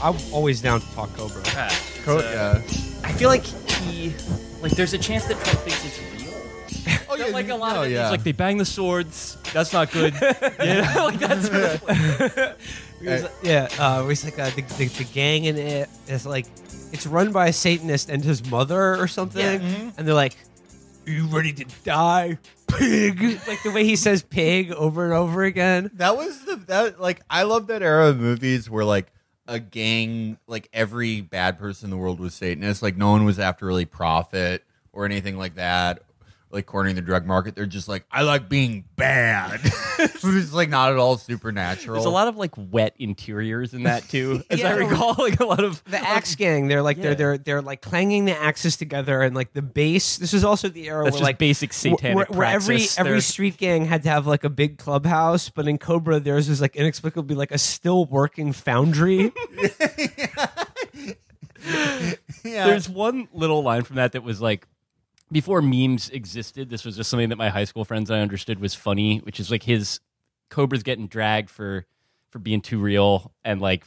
I'm always down to talk Cobra. Yeah, I feel like he, like, there's a chance that Trump thinks it's real. Oh yeah, like a lot of it, yeah. It's like they bang the swords. That's not good. Yeah, like that's. Right. He's like the gang in it is like it's run by a Satanist and his mother or something, yeah. And they're like, "Are you ready to die, pig?" Like the way he says "pig" over and over again. That was like I love that era of movies where like. A gang, like every bad person in the world was Satanist. Like no one was after really profit or anything like that, like cornering the drug market. They're just like, I like being bad. It's like not at all supernatural. There's a lot of like wet interiors in that too, as yeah, I recall. Like a lot of the Axe Gang. They're like yeah. they're like clanging the axes together and like the bass. This is also the era where like basic satanic where every street gang had to have like a big clubhouse, but in Cobra theirs was like inexplicably like a still working foundry. Yeah. There's one little line from that that was like. Before memes existed, this was just something that my high school friends I understood was funny, which is like his Cobra's getting dragged for being too real and like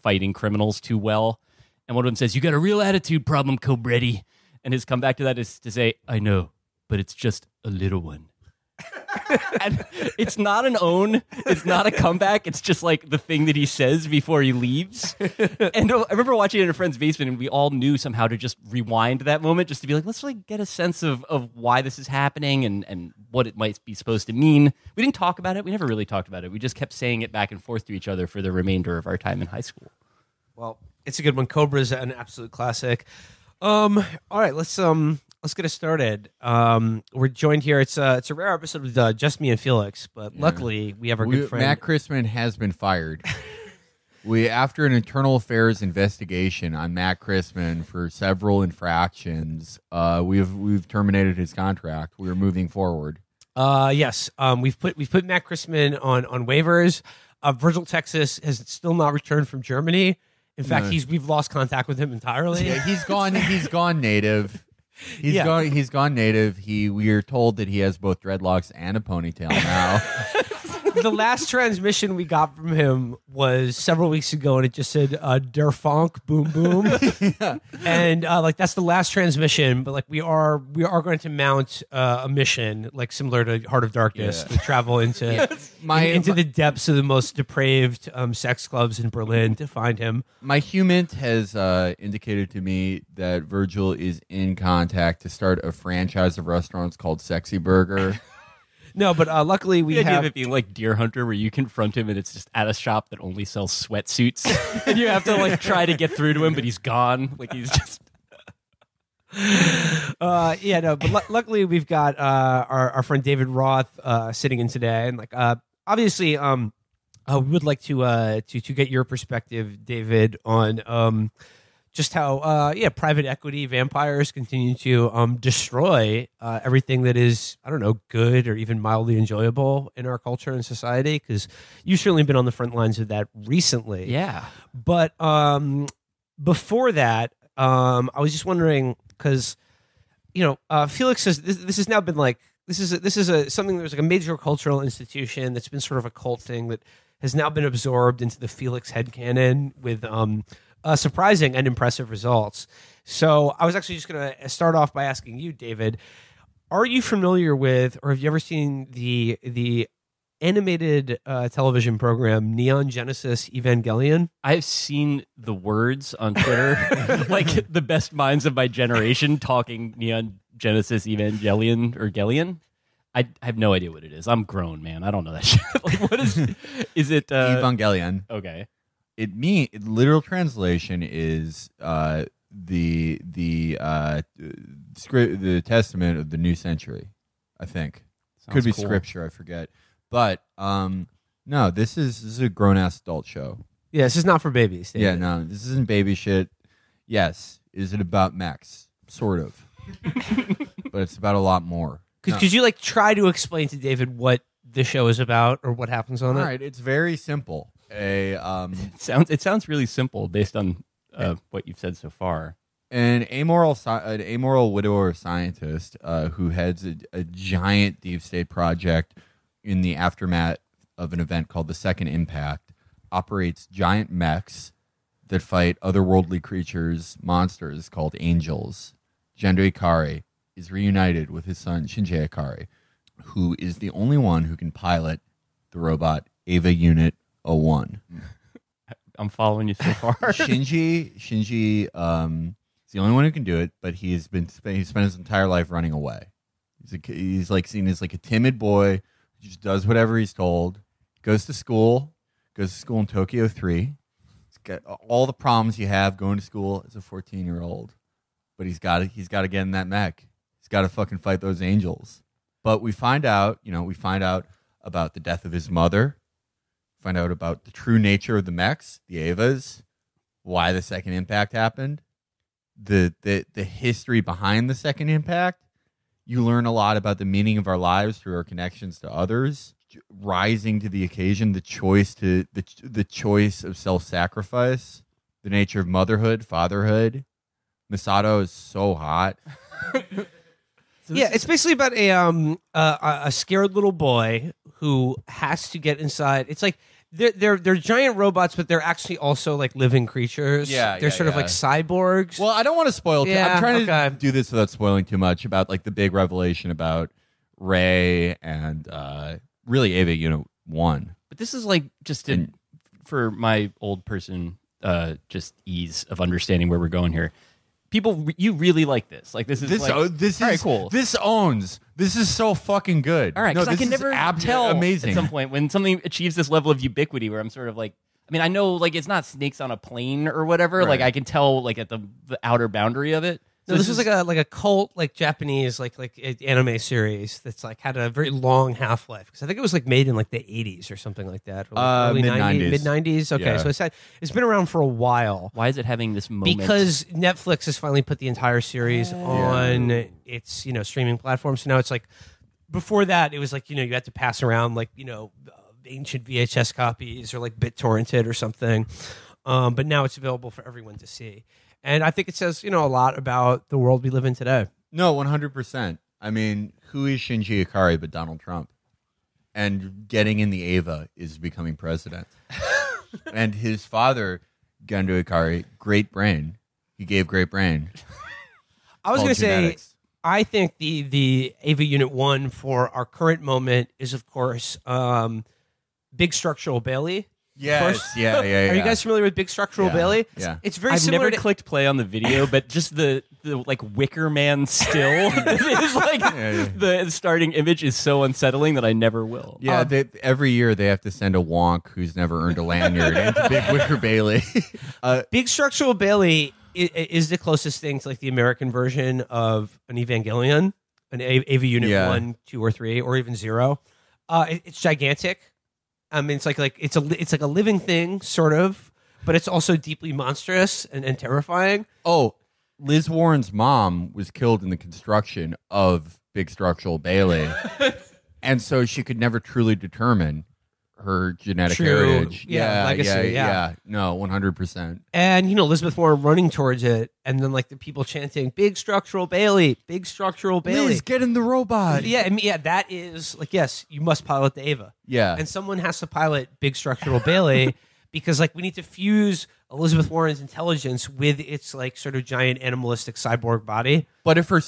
fighting criminals too well. And one of them says, "You got a real attitude problem, Cobretti." And his comeback to that is to say, "I know, but it's just a little one." And it's not an own, it's not a comeback, it's just like the thing that he says before he leaves. And I remember watching it in a friend's basement and we all knew somehow to just rewind that moment just to be like, let's like get a sense of why this is happening and what it might be supposed to mean. We didn't talk about it, we never really talked about it, we just kept saying it back and forth to each other for the remainder of our time in high school. Well, it's a good one. Cobra's an absolute classic. All right, let's get it started. We're joined here. It's a rare episode with just me and Felix, but yeah. Luckily we have our good friend. Matt Chrisman has been fired. After an internal affairs investigation on Matt Chrisman for several infractions, we've terminated his contract. We are moving forward. Yes. We've put Matt Chrisman on waivers. Virgil Texas has still not returned from Germany. In fact, we've lost contact with him entirely. Yeah, he's gone. He's gone native. He's gone. He's gone native. We are told that he has both dreadlocks and a ponytail now. The last transmission we got from him was several weeks ago, and it just said "Der Funk Boom Boom," yeah. And like that's the last transmission. But like we are going to mount a mission like similar to Heart of Darkness to travel into into the depths of the most depraved sex clubs in Berlin to find him. My human has indicated to me that Virgil is in contact to start a franchise of restaurants called Sexy Burger. No, but luckily we have it being like Deer Hunter, where you confront him and it's just at a shop that only sells sweatsuits, and you have to like try to get through to him, but he's gone. Like he's just. Yeah, no, but luckily we've got our friend David Roth sitting in today, and like obviously we would like to get your perspective, David, on just how private equity vampires continue to destroy everything that is, I don't know, good or even mildly enjoyable in our culture and society, because you've certainly been on the front lines of that recently. Yeah. But before that, I was just wondering, because, you know, Felix says this has now been like, this is something that was like a major cultural institution that's been sort of a cult thing that has now been absorbed into the Felix headcanon with... surprising and impressive results. So I was actually just going to start off by asking you, David, are you familiar with or have you ever seen the animated television program Neon Genesis Evangelion? I've seen the words on Twitter, like the best minds of my generation talking Neon Genesis Evangelion or Gellion. I have no idea what it is. I'm grown, man. I don't know that shit. Like, what is it? Evangelion. Okay. Literal translation is the testament of the new century, I think. Sounds could be cool. Scripture, I forget. But no, this is a grown ass adult show. Yeah, this is not for babies. David. Yeah, no, this isn't baby shit. Yes, is it about Max? Sort of, but it's about a lot more. Could you like try to explain to David what the show is about or what happens on it? All right, it's very simple. It sounds really simple based on what you've said so far. An amoral widower scientist who heads a giant deep state project in the aftermath of an event called the Second Impact, operates giant mechs that fight otherworldly creatures, monsters called angels. Gendo Ikari is reunited with his son, Shinji Ikari, who is the only one who can pilot the robot EVA Unit 01. I'm following you so far. Shinji is the only one who can do it, but he spent his entire life running away. He's like seen as like a timid boy who just does whatever he's told. Goes to school in Tokyo 3. He's got all the problems you have going to school as a 14-year-old, but he's got to get in that mech. He's got to fucking fight those angels. But we find out about the death of his mother. Find out about the true nature of the mechs, the EVAs, why the Second Impact happened, the history behind the Second Impact. You learn a lot about the meaning of our lives through our connections to others, rising to the occasion, the choice of self-sacrifice, the nature of motherhood, fatherhood. Masato is so hot. Yeah, it's basically about a scared little boy who has to get inside. It's like they're giant robots, but they're actually also like living creatures. Yeah, they're sort of like cyborgs. Well, I don't want to spoil. I'm trying to do this without spoiling too much about like the big revelation about Rey and really EVA Unit 1. But this is like for my old person, just ease of understanding where we're going here. People, you really like this. Like this is very cool. This is so fucking good. All right, because I can never tell at some point when something achieves this level of ubiquity where I'm sort of like, I mean, I know like it's not snakes on a plane or whatever. Right. Like I can tell like at the outer boundary of it. So no, this is like a cult, like Japanese, like anime series that's like had a very long half-life. Because I think it was like made in like the 80s or something like that. Or, like, early mid-90s. Mid-90s? Okay, yeah. So it's been around for a while. Why is it having this moment? Because Netflix has finally put the entire series on its streaming platform. So now it's like, before that, it was like, you had to pass around like, ancient VHS copies or like BitTorrented or something. But now it's available for everyone to see. And I think it says, a lot about the world we live in today. No, 100%. I mean, who is Shinji Ikari but Donald Trump? And getting in the EVA is becoming president. And his father, Gendo Ikari, great brain. He gave great brain. I was going to say, I think the EVA Unit 1 for our current moment is, of course, Big Structural Bailey. Yes. Yeah. Are you guys familiar with Big Structural Bailey? Yeah. It's very similar. I've never clicked play on the video, but just the like Wicker Man still is like the starting image is so unsettling that I never will. Yeah, every year they have to send a wonk who's never earned a lanyard into Big Wicker Bailey. Big Structural Bailey is the closest thing to like the American version of an Evangelion, an EVA Unit 1, 2, or 3, or even 0. It's gigantic. I mean, it's like it's like a living thing, sort of, but it's also deeply monstrous and terrifying. Oh, Liz Warren's mom was killed in the construction of Big Structural Bailey, and so she could never truly determine her genetic heritage. Yeah, legacy. Yeah. No, 100%. And Elizabeth Warren running towards it, and then like the people chanting "Big Structural Bailey, Big Structural Bailey." Please get in the robot. Yeah, I mean, that is like yes, you must pilot the EVA. Yeah, and someone has to pilot Big Structural Bailey because like we need to fuse Elizabeth Warren's intelligence with its like sort of giant animalistic cyborg body. But if her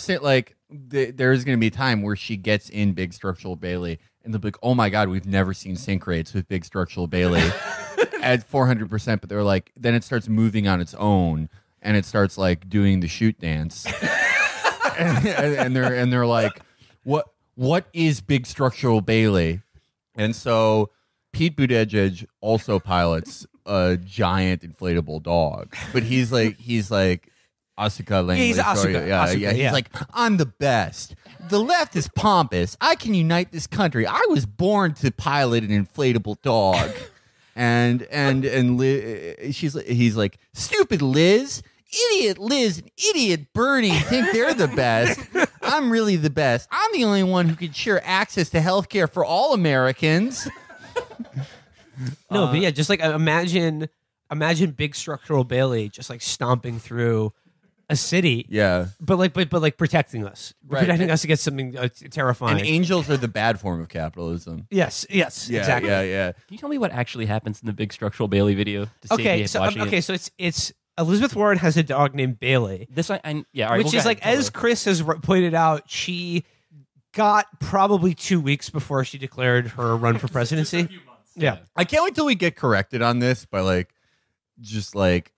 there is going to be a time where she gets in Big Structural Bailey. And they'll be like, oh my God, we've never seen sync rates with Big Structural Bailey at 400%. But they're like, then it starts moving on its own and it starts like doing the shoot dance. and they're like, what is Big Structural Bailey? And so Pete Buttigieg also pilots a giant inflatable dog. But he's like Asuka Langley. He's Asuka. Yeah. He's like, I'm the best. The left is pompous. I can unite this country. I was born to pilot an inflatable dog. and Liz, he's like, stupid Liz, idiot Liz, and idiot Bernie think they're the best. I'm really the best. I'm the only one who can share access to health care for all Americans. No, but yeah, just like imagine Big Structural Bailey just like stomping through a city. Yeah. But like protecting us. Right. Protecting us against something terrifying. And angels are the bad form of capitalism. Yes. Yes. Yeah, exactly. Yeah. Yeah. Can you tell me what actually happens in the Big Structural Bailey video? So it's Elizabeth Warren has a dog named Bailey. As Chris has pointed out, she got probably 2 weeks before she declared her run for presidency. Yeah. I can't wait till we get corrected on this by like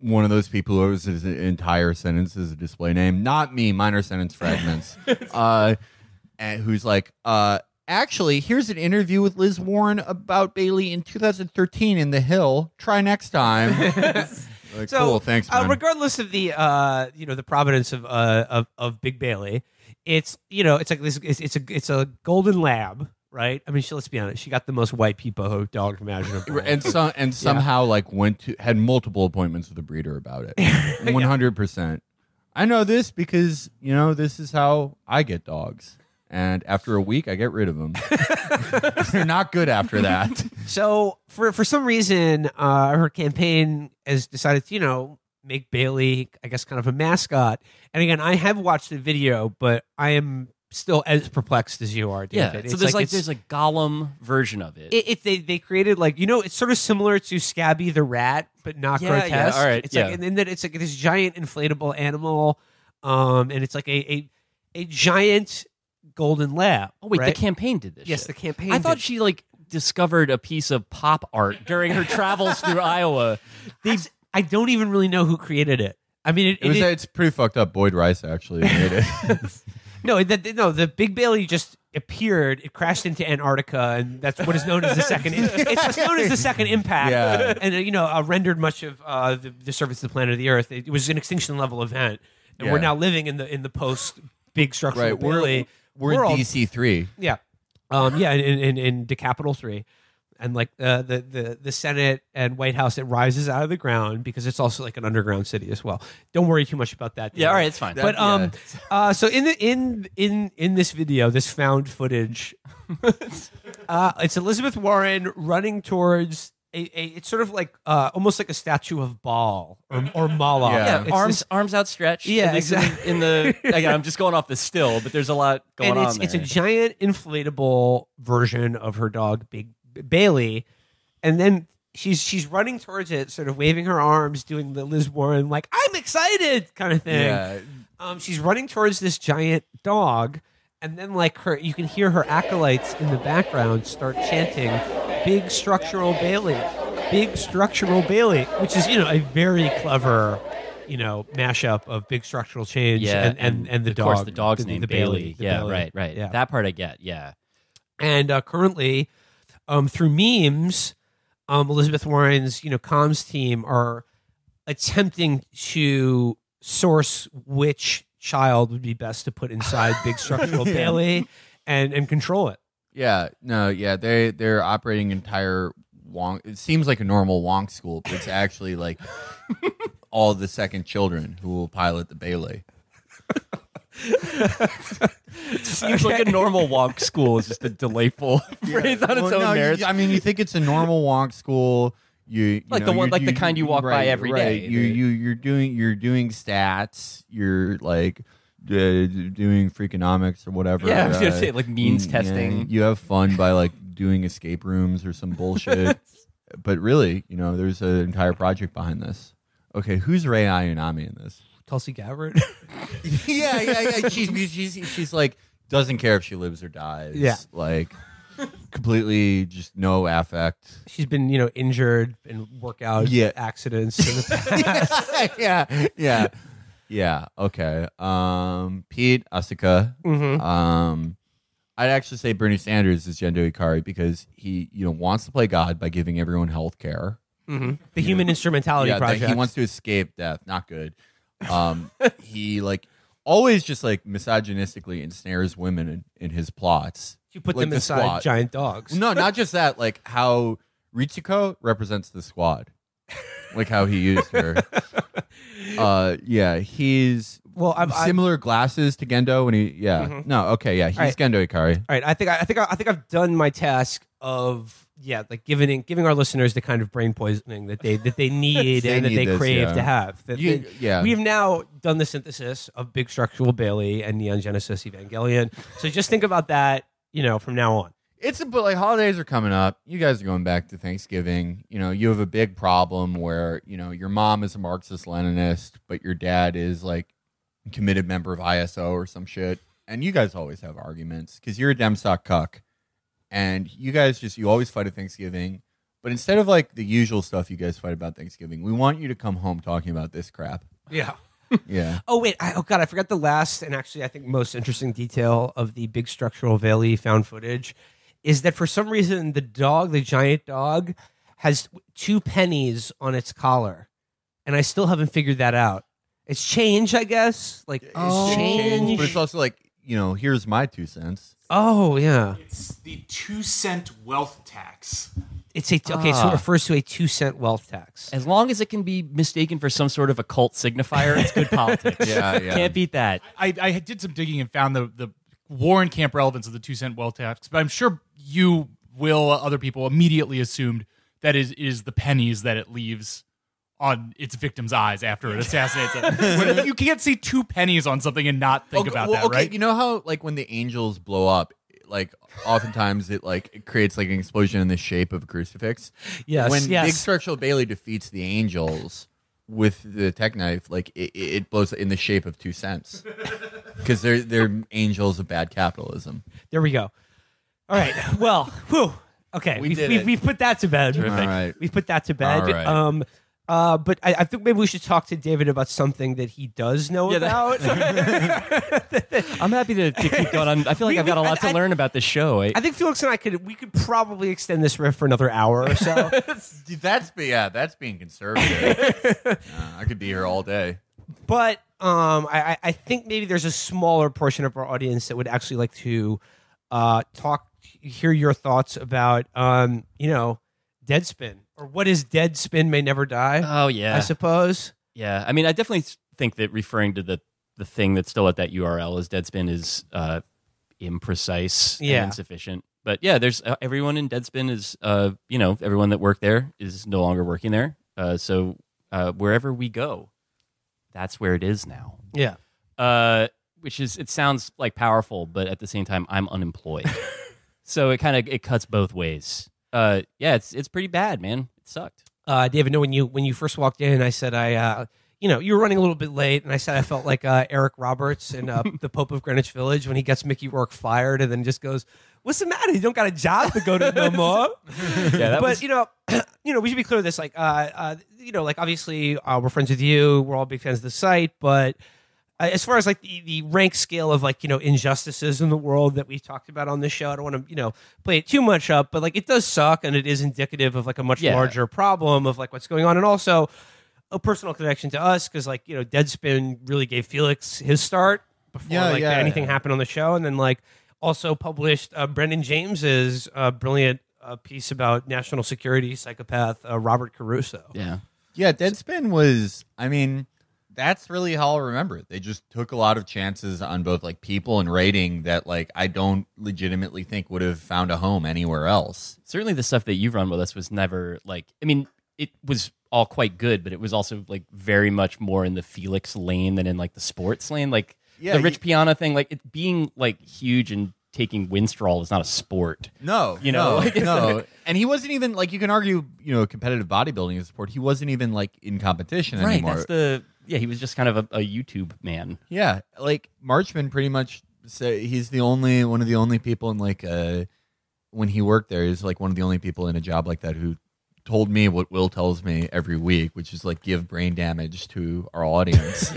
one of those people who has his entire sentence as a display name. Not me, minor sentence fragments. And who's like, actually, here's an interview with Liz Warren about Bailey in 2013 in The Hill. Try next time. Like, so, cool, thanks, man. Regardless of the the providence of Big Bailey, it's a golden lab. Right, I mean, let's be honest. She got the most white people dog imaginable, and somehow had multiple appointments with a breeder about it. 100%. I know this because this is how I get dogs, and after a week, I get rid of them. They're not good after that. So for some reason, her campaign has decided to make Bailey, I guess, kind of a mascot. And again, I have watched the video, but I am still as perplexed as you are, David. Yeah. So there's a Gollum version of it. They created it's sort of similar to Scabby the rat, but not grotesque. Yeah, all right. It's like this giant inflatable animal, and it's like a giant golden lab. Oh wait, right? The campaign did this. Yes, the campaign. I thought she discovered a piece of pop art during her travels through Iowa. I don't even really know who created it. I mean, it's pretty fucked up. Boyd Rice actually made it. No, the Big Bailey just appeared. It crashed into Antarctica, and that's what is known as the Second Impact. It's what's known as the Second Impact, yeah. And rendered much of the surface of the planet of the Earth. It was an extinction level event, and we're now living in the post Big Structural Bailey. We're in DC 3, yeah, in the Capital 3, and the Senate and White House. It rises out of the ground because it's also like an underground city as well. Don't worry too much about that. Yeah, all right, it's fine. But so in this video, this found footage, it's Elizabeth Warren running towards it's sort of like almost like a statue of Baal or Moloch. Yeah. Arms outstretched. Yeah, exactly. I'm just going off the still, but there's a lot going on. It's a giant inflatable version of her dog, Big Bailey, and then she's running towards it, sort of waving her arms, doing the Liz Warren like I'm excited kind of thing. Yeah. She's running towards this giant dog, and then you can hear her acolytes in the background start chanting Big Structural Bailey, Big Structural Bailey, which is a very clever mashup of Big Structural Change and the dog. Of course, the dog's name Bailey. Yeah, Bailey. Right. Yeah. That part I get. Yeah, and currently. Through memes, Elizabeth Warren's comms team are attempting to source which child would be best to put inside Big Structural Bailey and control it. Yeah, no, yeah, they're operating entire Wonk. It seems like a normal Wonk school, but it's actually like all the second children who will pilot the Bailey. It seems like a normal Wonk school is just a delightful phrase on its own merits. I mean, you think it's a normal Wonk school, the kind you walk by every day. You're doing stats. You're doing freakonomics or whatever. Yeah, I was gonna say means testing. Yeah, you have fun by doing escape rooms or some bullshit. But really, there's an entire project behind this. Okay, who's Rei Ayanami in this? Tulsi Gabbard. Yeah. She's like doesn't care if she lives or dies. Yeah, completely just no affect. She's been injured in workout accidents in the past. Yeah. Okay. Pete, Asuka. I'd actually say Bernie Sanders is Gendo Ikari because he wants to play God by giving everyone health care. The human instrumentality project. He wants to escape death. Not good. He always just misogynistically ensnares women in his plots. You put them inside squad. Giant dogs. Well, no, not just that. How Ritsuko represents the squad, how he used her. He's similar glasses to Gendo when he. Yeah, no, okay, yeah, he's Gendo Ikari. All right, I think I've done my task of like giving our listeners the kind of brain poisoning that they need and crave to have. We've now done the synthesis of Big Structural Bailey and Neon Genesis Evangelion. So just think about that, from now on. But like holidays are coming up. You guys are going back to Thanksgiving. You have a big problem where, your mom is a Marxist-Leninist, but your dad is like a committed member of ISO or some shit. And you guys always have arguments because you're a Demsock cuck. And you guys you always fight at Thanksgiving. But instead of like the usual stuff you guys fight about Thanksgiving, we want you to come home talking about this crap. Yeah. Yeah. Oh, wait. I forgot the last and actually I think most interesting detail of the Big Structural Bailey found footage is that for some reason the giant dog, has 2 pennies on its collar. And I still haven't figured that out. It's change, I guess. Like, it's change. But it's also like, here's my 2 cents. Oh, yeah. It's the 2 cent wealth tax. So it refers to a 2 cent wealth tax. As long as it can be mistaken for some sort of occult signifier, it's good politics. Yeah. Can't beat that. I did some digging and found the Warren camp relevance of the 2 cent wealth tax, but I'm sure you will, other people, immediately assumed that is the pennies that it leaves on its victim's eyes after it assassinates it. You can't see 2 pennies on something and not think about that, right? You know how, like, when the angels blow up, like, oftentimes it creates, like, an explosion in the shape of a crucifix? Yes, When Big Structural Bailey defeats the angels with the tech knife, like, it blows in the shape of 2 cents. Because they're angels of bad capitalism. There we go. All right, well, whew. Okay, we've put that to bed. All right. We've put that to bed. All right. But I think maybe we should talk to David about something that he does know about. I'm happy to keep going on. I feel like I've got a lot to learn about this show. I think Felix and I could probably extend this riff for another hour or so. That's being conservative. I could be here all day. But I think maybe there's a smaller portion of our audience that would actually like to hear your thoughts about Deadspin. Or what is Deadspin May Never Die? Oh, yeah. I suppose. Yeah. I mean, I definitely think that referring to the thing that's still at that URL as Deadspin is imprecise and insufficient. But yeah, there's everyone in Deadspin is, everyone that worked there is no longer working there. So wherever we go, that's where it is now. Yeah. It sounds like powerful, but at the same time, I'm unemployed. So it cuts both ways. It's pretty bad, man. It sucked. David, when you first walked in, I said you were running a little bit late, and I said I felt like Eric Roberts in the Pope of Greenwich Village when he gets Mickey Rourke fired, and then just goes, "What's the matter? You don't got a job to go to no more." We should be clear of this. Like, obviously, we're friends with you. We're all big fans of the site, but as far as like the rank scale of like injustices in the world that we've talked about on this show, I don't want to play it too much up, but like it does suck, and it is indicative of like a much larger problem of like what's going on, and also a personal connection to us because like Deadspin really gave Felix his start before anything happened on the show, and then like also published Brendan James's brilliant piece about national security psychopath Robert Caruso. Yeah, Deadspin was, I mean. That's really how I'll remember it. They just took a lot of chances on both like people and rating that like I don't legitimately think would have found a home anywhere else. Certainly the stuff that you've run with us was never like, I mean, it was all quite good, but it was also like very much more in the Felix lane than in like the sports lane. Like the Rich Piana thing, like it being like huge and taking Winstrol is not a sport. No, no. And he wasn't even like, you can argue, competitive bodybuilding is a sport. He wasn't even like in competition anymore. That's he was just kind of a YouTube man. Yeah, like Marchman pretty much said he's one of the only people in like when he worked there, he's like one of the only people in a job like that who told me what Will tells me every week, which is like give brain damage to our audience.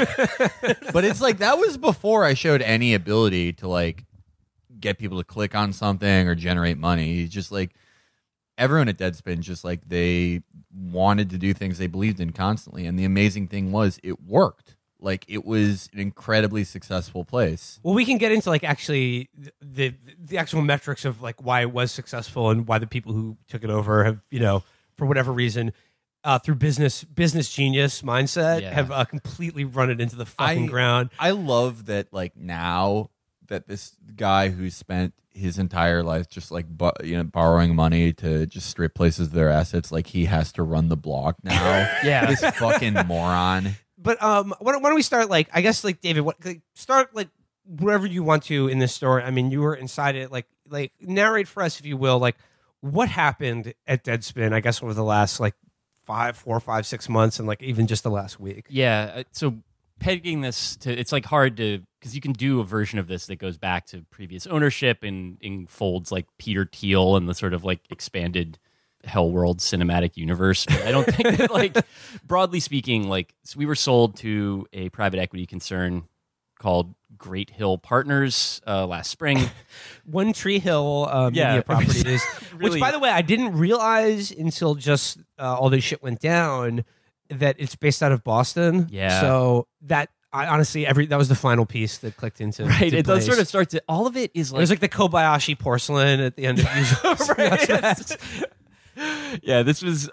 But it's like that was before I showed any ability to like get people to click on something or generate money. He's just like everyone at Deadspin just like they wanted to do things they believed in constantly. And the amazing thing was it worked. Like it was an incredibly successful place. Well, we can get into like actually the actual metrics of like why it was successful and why the people who took it over have, for whatever reason, through business genius mindset have completely run it into the fucking ground. I love that like now that this guy who spent his entire life just like borrowing money to just strip places their assets. Like he has to run the block now. Yeah, this fucking moron. But why don't we start? Like I guess like David, start like wherever you want to in this story. I mean, you were inside it. Like narrate for us if you will. Like what happened at Deadspin? I guess over the last like 5, 4, 5, 6 months, and like even just the last week. Yeah. So pegging this to it's like hard to. Because you can do a version of this that goes back to previous ownership and folds like Peter Thiel and the sort of like expanded Hellworld cinematic universe. But I don't think that like broadly speaking, like so we were sold to a private equity concern called Great Hill Partners last spring. One Tree Hill media properties, really, which by the way, I didn't realize until just all this shit went down that it's based out of Boston. Yeah. So that. I honestly, that was the final piece that clicked into right. It does sort of start to all of it is like there's like the Kobayashi porcelain at the end of usual. Right. Yeah, this was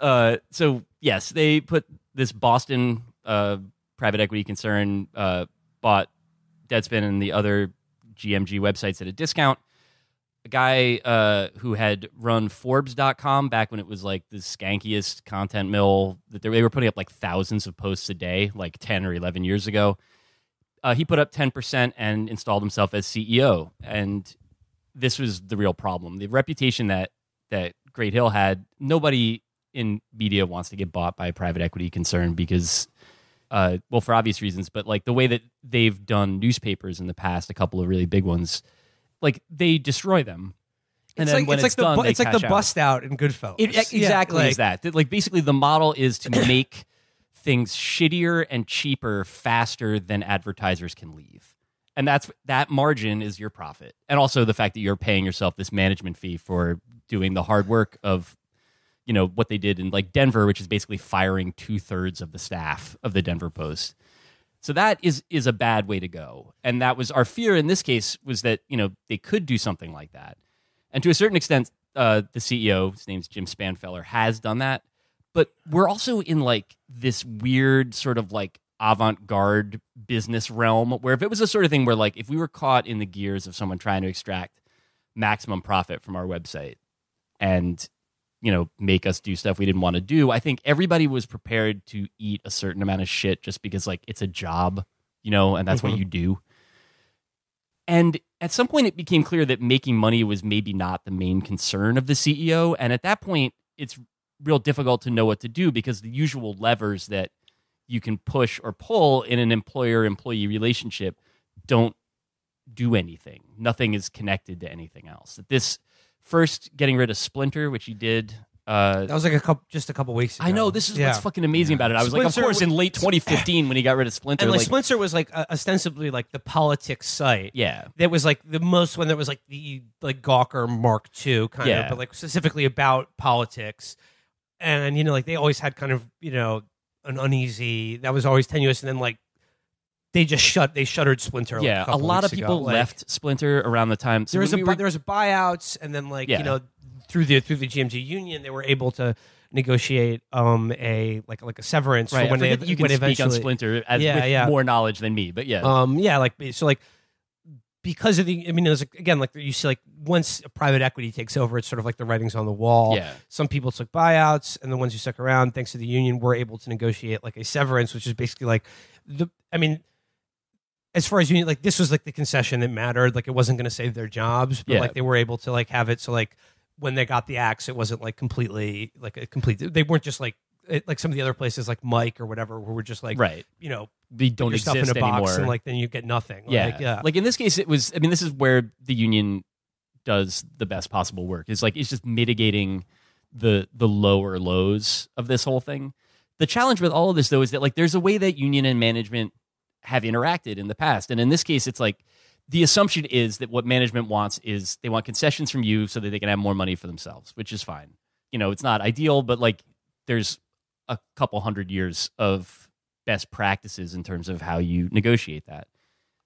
so yes, they put this Boston private equity concern bought Deadspin and the other GMG websites at a discount. A guy who had run Forbes.com back when it was like the skankiest content mill that they were putting up like thousands of posts a day, like 10 or 11 years ago. He put up 10% and installed himself as CEO. And this was the real problem. The reputation that Great Hill had, nobody in media wants to get bought by a private equity concern because, well, for obvious reasons, but like the way that they've done newspapers in the past, a couple of really big ones, like they destroy them, and then when it's done, it's like the bust out in Goodfellas. Exactly, is that like basically the model is to make things shittier and cheaper faster than advertisers can leave, and that margin is your profit, and also the fact that you're paying yourself this management fee for doing the hard work of, you know, what they did in like Denver, which is basically firing 2/3 of the staff of the Denver Post. So that is a bad way to go. And that was our fear in this case was that, you know, they could do something like that. And to a certain extent, the CEO, his name's Jim Spanfeller, has done that. But we're also in like this weird sort of like avant-garde business realm where if it was a sort of thing where like if we were caught in the gears of someone trying to extract maximum profit from our website and, you know, make us do stuff we didn't want to do, I think everybody was prepared to eat a certain amount of shit just because, like, it's a job, you know, and that's what you do. And at some point, it became clear that making money was maybe not the main concern of the CEO. And at that point, it's real difficult to know what to do because the usual levers that you can push or pull in an employer-employee relationship don't do anything. Nothing is connected to anything else. First, getting rid of Splinter, which he did. That was like just a couple weeks ago. I know. This is what's fucking amazing about it. I was Splinter, like, of course, in late 2015 when he got rid of Splinter. And like Splinter was like ostensibly like the politics site. Yeah. That was like the most one that was like the like Gawker Mark II kind of, but like specifically about politics. And, you know, like they always had kind of, you know, an uneasy, that was always tenuous. And then like, They shuttered Splinter. Like a lot of people left Splinter around the time. So there was buyouts, and then like you know, through the GMG union, they were able to negotiate a severance. Right. For when they, you can speak on Splinter with more knowledge than me, but because of the, I mean, it was again like you see like once a private equity takes over, it's sort of like the writing's on the wall. Yeah. Some people took buyouts, and the ones who stuck around, thanks to the union, were able to negotiate like a severance, which is basically like as far as you need, like this was like the concession that mattered. Like it wasn't going to save their jobs, but like they were able to like have it. So like when they got the axe, it wasn't like completely like a complete. They weren't just like it, like some of the other places like Mike or whatever, where we're just like you know, they don't exist stuff in a box anymore, and like then you get nothing. Like in this case, it was. I mean, this is where the union does the best possible work. It's like it's just mitigating the lower lows of this whole thing. The challenge with all of this though is that like there's a way that union and management have interacted in the past. And in this case, it's like the assumption is that what management wants is they want concessions from you so that they can have more money for themselves, which is fine. You know, it's not ideal, but like there's a couple hundred years of best practices in terms of how you negotiate that.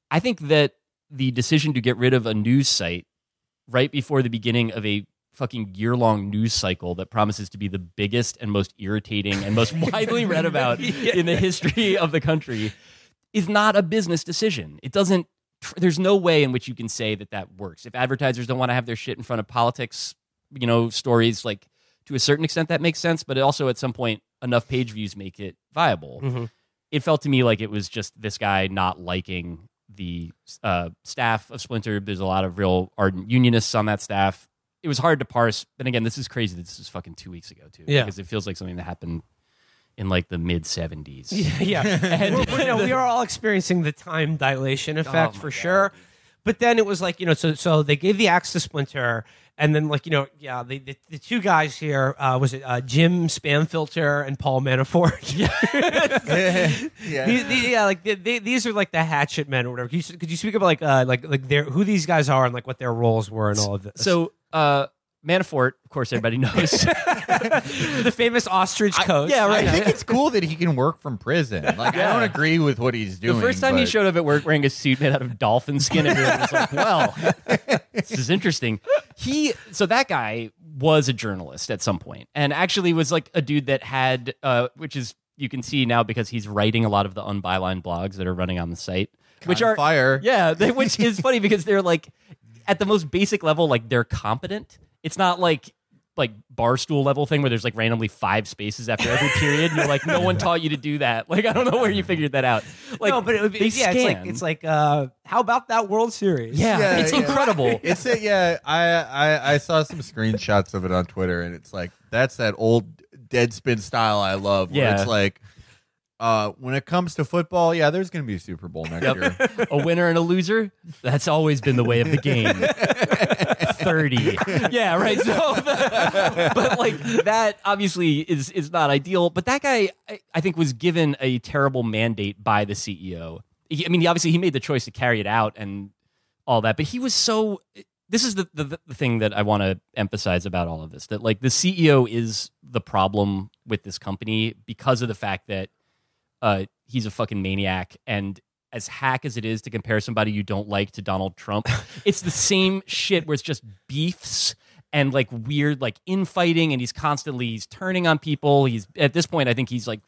I think that the decision to get rid of a news site right before the beginning of a fucking year-long news cycle that promises to be the biggest and most irritating and most widely read about in the history of the country is not a business decision. It doesn't there's no way in which you can say that that works. If advertisers don't want to have their shit in front of politics, you know, stories, like, to a certain extent that makes sense, but it also at some point enough page views make it viable. Mm-hmm. It felt to me like it was just this guy not liking the staff of Splinter. There's a lot of real ardent unionists on that staff. It was hard to parse. And again, this is crazy. This is fucking 2 weeks ago, too. Yeah. Because it feels like something that happened in, like, the mid-'70s. Yeah. And we are all experiencing the time dilation effect sure. But then it was like, you know, so they gave the axe to Splinter. And then, like, you know, yeah, the two guys here, was it Jim Spanfeller and Paul Manafort? Yeah. These are like the hatchet men or whatever. Could you speak about like who these guys are and like what their roles were and all of this? So Manafort, of course, everybody knows. The famous ostrich coach. Yeah, right. I think it's cool that he can work from prison. Like, I don't agree with what he's doing. The first time he showed up at work wearing a suit made out of dolphin skin, everyone was like, well, this is interesting. So that guy was a journalist at some point, and actually was like a dude that had, which is, you can see now because he's writing a lot of the unbyline blogs that are running on the site. Which are fire. Yeah, which is funny because they're like, at the most basic level, like, they're competent. It's not like Barstool level thing where there's like randomly 5 spaces after every period and you're like, no one taught you to do that. Like, I don't know where you figured that out. Like, no, but it would be, it's like how about that World Series? Yeah, it's incredible. I saw some screenshots of it on Twitter, and it's like, that's that old Deadspin style I love where it's like, when it comes to football, yeah, there's going to be a Super Bowl next year. A winner and a loser, that's always been the way of the game. 30. Yeah, right. So, but like, that obviously is not ideal. But that guy, I think, was given a terrible mandate by the CEO. He made the choice to carry it out and all that. But he was so... This is the thing that I want to emphasize about all of this, that like the CEO is the problem with this company because of the fact that he's a fucking maniac. And as hack as it is to compare somebody you don't like to Donald Trump, it's the same shit where it's just beefs and like weird like infighting, and he's constantly turning on people. He's at this point, I think he's like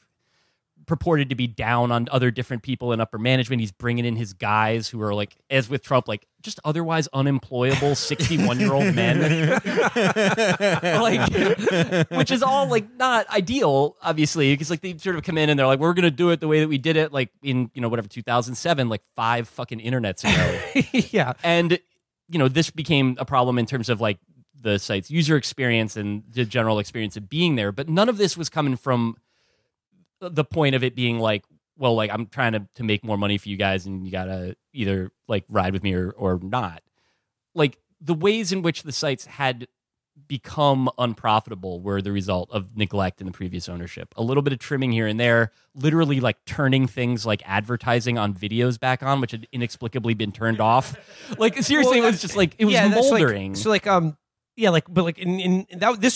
purported to be down on other different people in upper management. He's bringing in his guys who are like, as with Trump, like just otherwise unemployable 61-year-old men, like, which is all like not ideal, obviously, because like they sort of come in and they're like, we're gonna do it the way that we did it, like in 2007, like 5 fucking internets ago. Yeah, and this became a problem in terms of like the site's user experience and the general experience of being there. But none of this was coming from the point of it being like, well, like I'm trying to make more money for you guys, and you gotta either like ride with me or not. Like the ways in which the sites had become unprofitable were the result of neglect in the previous ownership. A little bit of trimming here and there, literally like turning things like advertising on videos back on, which had inexplicably been turned off. Like seriously, it was just like, it was moldering. This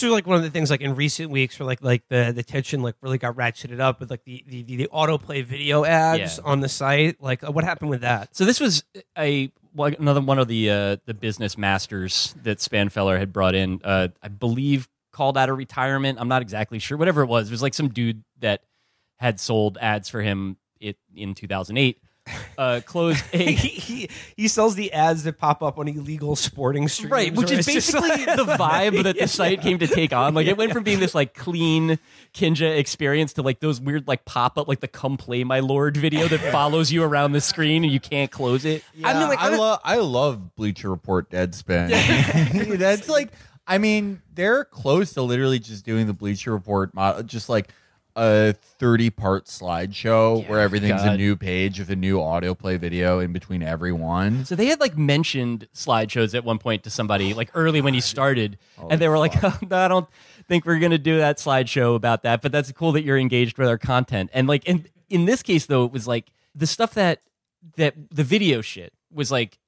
was like one of the things like in recent weeks where like the tension like really got ratcheted up with like the autoplay video ads on the site. Like what happened with that? So this was another one of the business masters that Spanfeller had brought in. I believe called out of retirement. I'm not exactly sure. Whatever it was, it was like some dude that had sold ads for him in 2008. Closed a he sells the ads that pop up on illegal sporting streams, right, which is basically like the vibe that the site came to take on. Like it went from being this like clean Kinja experience to like those weird like pop up like the come play my lord video that follows you around the screen and you can't close it. Yeah, I mean, like, I love Bleacher Report Deadspin. That's like, I mean, they're close to literally just doing the Bleacher Report model, just like a 30-part slideshow where everything's a new page with a new autoplay video in between every one. So they had like mentioned slideshows at one point to somebody like early when he started, and they were like, oh, no, I don't think we're gonna do that slideshow about that, but that's cool that you're engaged with our content. And like in this case though, it was like the stuff that the video shit was like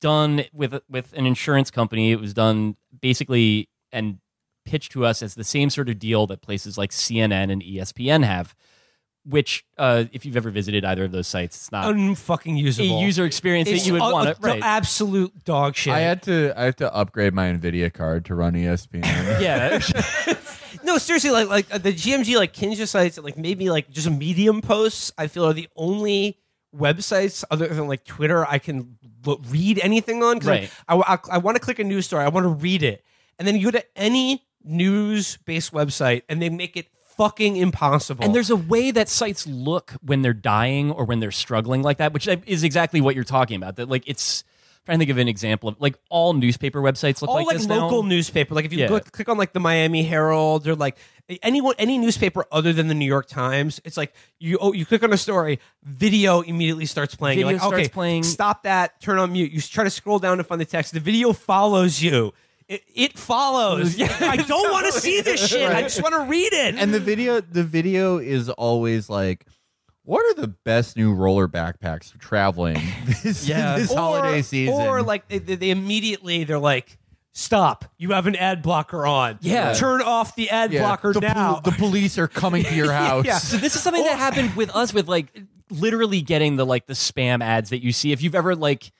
done with an insurance company. It was done basically and pitched to us as the same sort of deal that places like CNN and ESPN have, which if you've ever visited either of those sites, it's not unfucking usable. A user experience that you would want. Right. Absolute dog shit. I had to upgrade my NVIDIA card to run ESPN. Yeah. No, seriously, like the GMG like Kinja sites, like maybe like just medium posts, I feel are the only websites other than like Twitter I can read anything on. Right. I want to click a news story. I want to read it. And then you go to any news-based website and they make it fucking impossible. And there's a way that sites look when they're dying or when they're struggling like that, which is exactly what you're talking about. That like it's... I'm trying to think of an example of like all newspaper websites look all like this local now. Newspaper. Like if you click on like the Miami Herald or like any newspaper other than the New York Times, it's like you click on a story, video immediately starts playing. Video You're like, starts okay, playing. Stop that. Turn on mute. You try to scroll down to find the text. The video follows you. It follows. Yeah, I don't want to see this shit. Right. I just want to read it. And the video is always like, what are the best new roller backpacks for traveling this holiday season? Or like they immediately, they're like, stop. You have an ad blocker on. Yeah. Turn off the ad blocker now. The police are coming to your house. Yeah. So this is something that happened with us with like literally getting the spam ads that you see. If you've ever like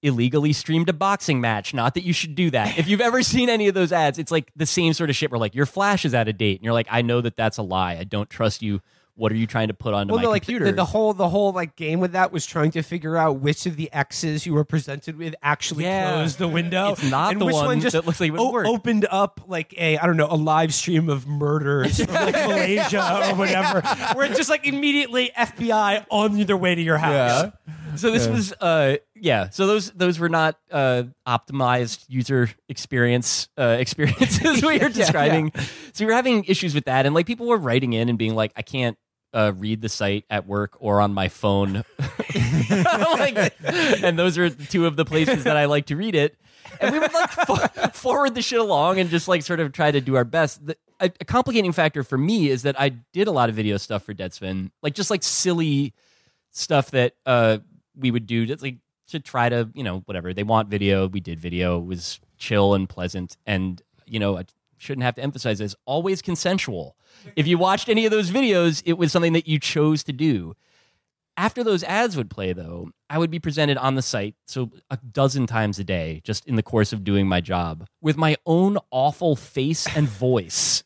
illegally streamed a boxing match, not that you should do that. If you've ever seen any of those ads, it's like the same sort of shit where like your Flash is out of date and you're like, I know that that's a lie. I don't trust you. What are you trying to put onto my computer? The whole like game with that was trying to figure out which of the X's you were presented with actually closed the window. It's not the one just that looks like it wouldn't work. Opened up like a live stream of murders from like Malaysia or whatever, where it's just like immediately FBI on their way to your house. Yeah. So this was So those were not optimized user experiences we were describing. Yeah. So we were having issues with that, and like people were writing in and being like, I can't read the site at work or on my phone. And those are two of the places that I like to read it. And we would like forward the shit along and just like sort of try to do our best. A complicating factor for me is that I did a lot of video stuff for Deadspin, like just like silly stuff that we would do just like to try to, whatever. They want video. We did video. It was chill and pleasant. And, I shouldn't have to emphasize this, always consensual. If you watched any of those videos, it was something that you chose to do. After those ads would play, though, I would be presented on the site, so a dozen times a day, just in the course of doing my job, with my own awful face and voice,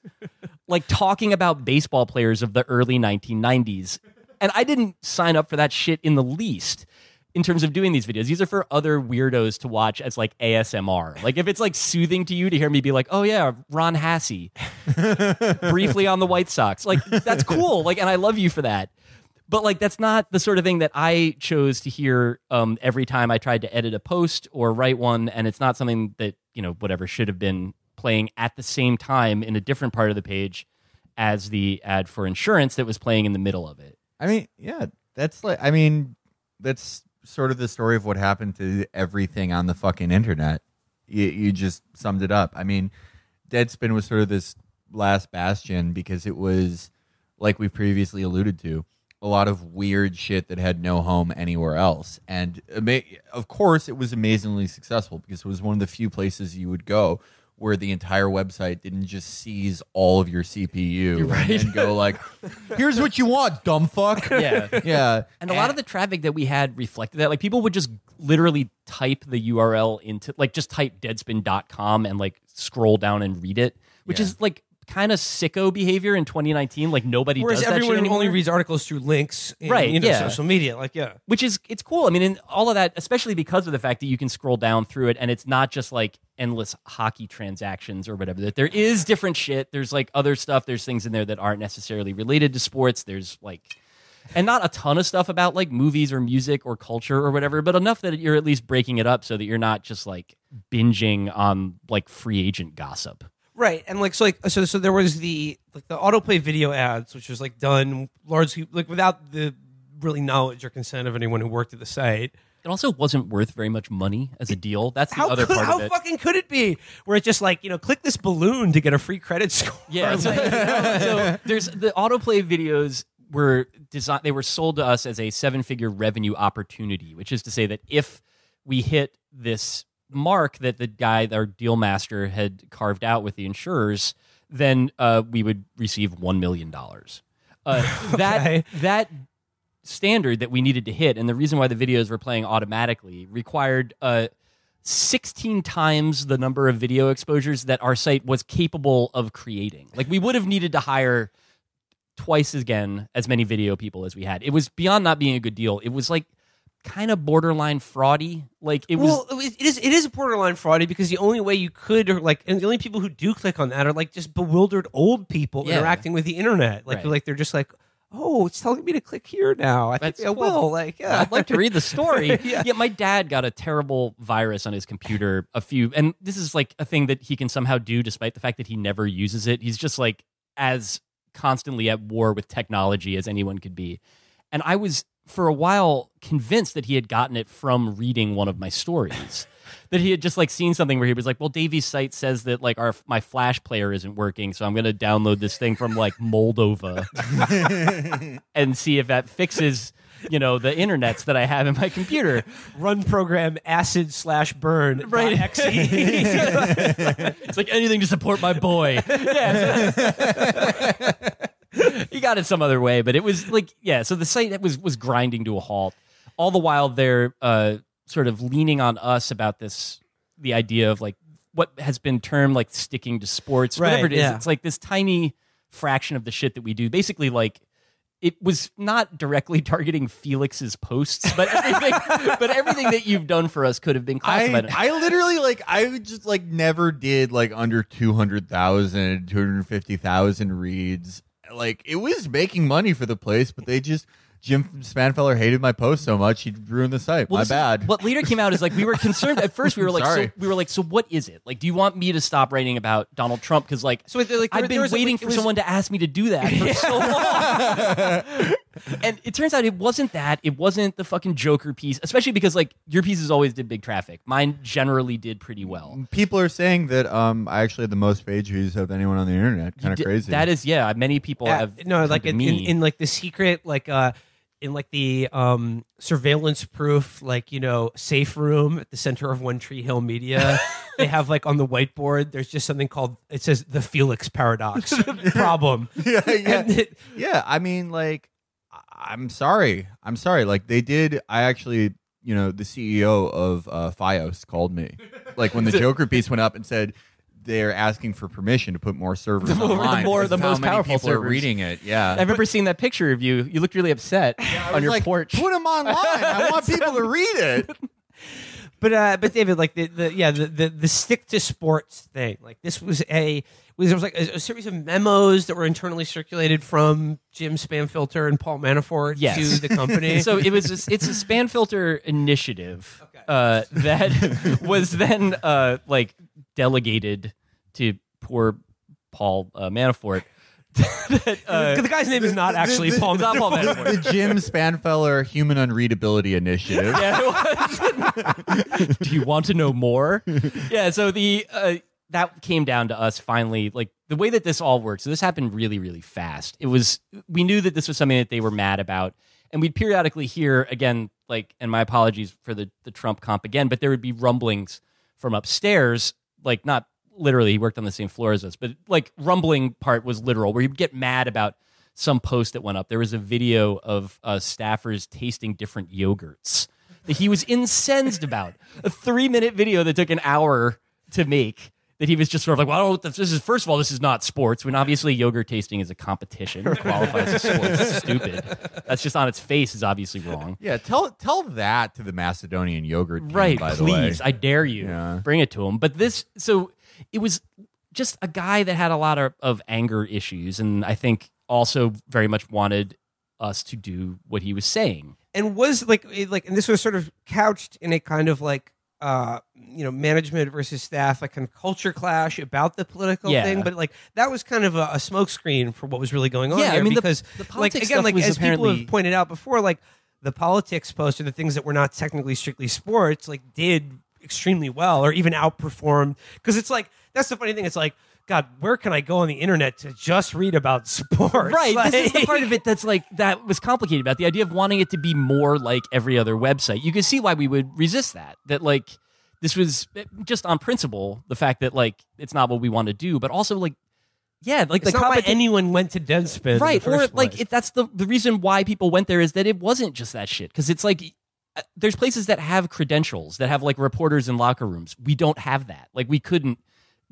like talking about baseball players of the early 1990s. And I didn't sign up for that shit in the least. In terms of doing these videos, these are for other weirdos to watch as like ASMR. Like if it's like soothing to you to hear me be like, oh yeah, Ron Hassey, briefly on the White Sox. Like that's cool. Like, and I love you for that. But like, that's not the sort of thing that I chose to hear every time I tried to edit a post or write one. And it's not something that, whatever should have been playing at the same time in a different part of the page as the ad for insurance that was playing in the middle of it. I mean, yeah, that's sort of the story of what happened to everything on the fucking internet. You just summed it up. I mean, Deadspin was sort of this last bastion because it was, like we previously alluded to, a lot of weird shit that had no home anywhere else. And of course, it was amazingly successful because it was one of the few places you would go where the entire website didn't just seize all of your CPU and go like, here's what you want, dumb fuck. Yeah. Yeah. And a lot of the traffic that we had reflected that. Like people would just literally type the URL into just type deadspin.com and like scroll down and read it, which is like kind of sicko behavior in 2019. Like nobody does that shit anymore. Everyone only reads articles through links and social media. Like, which is, it's cool. I mean, and all of that, especially because of the fact that you can scroll down through it and it's not just like endless hockey transactions or whatever. That there is different shit. There's like other stuff. There's things in there that aren't necessarily related to sports. There's like, and not a ton of stuff about like movies or music or culture or whatever, but enough that you're at least breaking it up so that you're not just like binging on like free agent gossip. Right, and so there was the autoplay video ads, which was like done largely like without the really knowledge or consent of anyone who worked at the site. It also wasn't worth very much money as a deal. That's the other part of it. How fucking could it be? Where it's just like, click this balloon to get a free credit score. Yeah. So there's the autoplay videos were designed. They were sold to us as a 7-figure revenue opportunity, which is to say that if we hit this mark that the guy, our deal master, had carved out with the insurers, then we would receive $1 million. That standard that we needed to hit, and the reason why the videos were playing automatically, required 16 times the number of video exposures that our site was capable of creating. Like we would have needed to hire twice again as many video people as we had. It was beyond not being a good deal. It was like kind of borderline fraudy. Like it was. Well, it is borderline fraudy because the only way you could, or like, and the only people who do click on that are like just bewildered old people interacting with the internet. Like, they're just like, oh, it's telling me to click here now. I think I will. Like, yeah. I'd like to read the story. Yeah, my dad got a terrible virus on his computer and this is like a thing that he can somehow do despite the fact that he never uses it. He's just like as constantly at war with technology as anyone could be. And I was, for a while, convinced that he had gotten it from reading one of my stories. That he had just like seen something where he was like, well, Davy's site says that like my Flash player isn't working, so I'm going to download this thing from like Moldova and see if that fixes, you know, the internets that I have in my computer. Run program acid/burn. Right. .exe. It's like anything to support my boy. Yeah. He got it some other way, but it was like, yeah, so the site was grinding to a halt. All the while they're sort of leaning on us about this, the idea of like what has been termed like sticking to sports, whatever it is. Yeah. It's like this tiny fraction of the shit that we do. Basically, like, it was not directly targeting Felix's posts, but everything that you've done for us could have been classified. I literally like, I just like never did like under 200,000, 250,000 reads. Like, it was making money for the place, but they just, Jim Spanfeller hated my post so much he ruined the site. Well, my bad. What later came out is like, we were concerned at first. We were like, so what is it? Like, do you want me to stop writing about Donald Trump? Because like I've been waiting for someone to ask me to do that for so long. And it turns out it wasn't that. It wasn't the fucking Joker piece, especially because like your pieces always did big traffic. Mine generally did pretty well. People are saying that I actually had the most page views of anyone on the internet. Kind of crazy. That is, yeah. Many people have no like in like the secret like. In like the surveillance proof, like, you know, safe room at the center of One Tree Hill Media, they have like on the whiteboard, there's just something called, it says the Felix paradox problem. Yeah. I mean, like, I'm sorry. Like they did. I actually, you know, the CEO of Fios called me like when the Joker piece went up and said, they're asking for permission to put more servers online. The most powerful people servers are reading it. Yeah, I remember seeing that picture of you. You looked really upset on your porch. Put them online. I want people to read it. But David, like the stick to sports thing. Like this was a series of memos that were internally circulated from Jim Spanfeller and Paul Manafort to the company. So it was it's a Spanfeller initiative that was then like delegated to poor Paul Manafort. The guy's name is not actually Paul Manafort. The Jim Spanfeller Human Unreadability Initiative. Do you want to know more? Yeah, so that came down to us finally. Like the way that this all worked, so this happened really, really fast. We knew that this was something that they were mad about. And we'd periodically hear, again, like, and my apologies for the Trump comp again, but there would be rumblings from upstairs, like not literally, he worked on the same floor as us, but like rumbling part was literal, where he'd get mad about some post that went up. There was a video of staffers tasting different yogurts that he was incensed about. A 3-minute video that took an hour to make, that he was just sort of like, well, I don't know what this is. First of all, this is not sports, when obviously yogurt tasting is a competition. It qualifies as sports. It's stupid. That's just on its face is obviously wrong. Yeah, tell that to the Macedonian yogurt team, by the way. Right, please, I dare you. Yeah. Bring it to them. But this, so it was just a guy that had a lot of anger issues, and I think also very much wanted us to do what he was saying. And was like, and this was sort of couched in a kind of like, you know, management versus staff, like kind of culture clash about the political thing, but like that was kind of a smokescreen for what was really going on. Yeah, I mean, because the politics like, again, stuff like was as apparently... people have pointed out before, like the politics posts and the things that were not technically strictly sports, like did extremely well or even outperformed. Because it's like that's the funny thing. It's like, God, where can I go on the internet to just read about sports? Right, like, this is the part of it that's like, that was complicated about the idea of wanting it to be more like every other website. You can see why we would resist that, that like, this was just on principle, the fact that like, it's not what we want to do, but also like, yeah, like it's not why anyone went to Deadspin. Right, or like, that's the reason why people went there is that it wasn't just that shit. Because it's like, there's places that have credentials, that have like reporters in locker rooms. We don't have that. Like we couldn't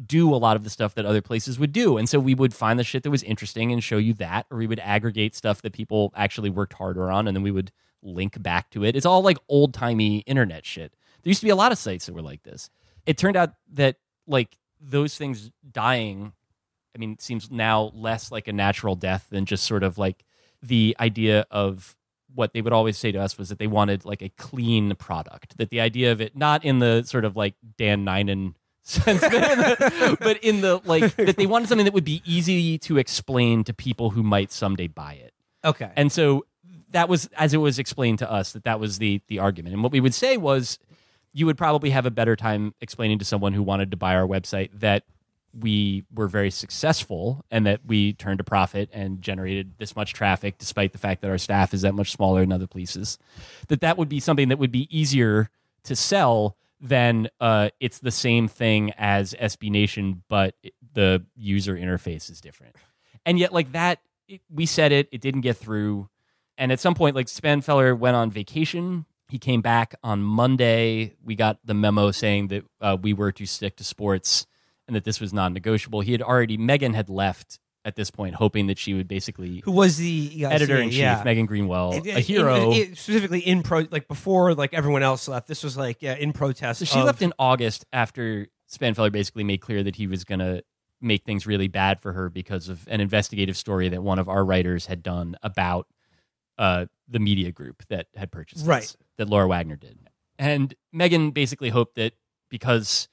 do a lot of the stuff that other places would do. And so we would find the shit that was interesting and show you that, or we would aggregate stuff that people actually worked harder on, and then we would link back to it. It's all like old-timey internet shit. There used to be a lot of sites that were like this. It turned out that like those things dying, I mean, seems now less like a natural death than just sort of like the idea of what they would always say to us was that they wanted like a clean product, that the idea of it, not in the sort of like Dan Ninen sense, but in the like that they wanted something that would be easy to explain to people who might someday buy it. Okay. And so that was, as it was explained to us, that was the argument. And what we would say was, you would probably have a better time explaining to someone who wanted to buy our website that we were very successful and that we turned a profit and generated this much traffic, despite the fact that our staff is that much smaller in other places, that would be something that would be easier to sell than it's the same thing as SB Nation, but the user interface is different. And yet like that, we said it, it didn't get through. And at some point, like Spanfeller went on vacation. He came back on Monday. We got the memo saying that we were to stick to sports and that this was non-negotiable. He had already, Megan had left at this point, hoping that she would basically... Who was the editor-in-chief, yeah. Megan Greenwell, a hero. Specifically in before like everyone else left, this was like in protest. So she left in August after Spanfeller basically made clear that he was going to make things really bad for her because of an investigative story that one of our writers had done about the media group that had purchased this, that Laura Wagner did. And Megan basically hoped that because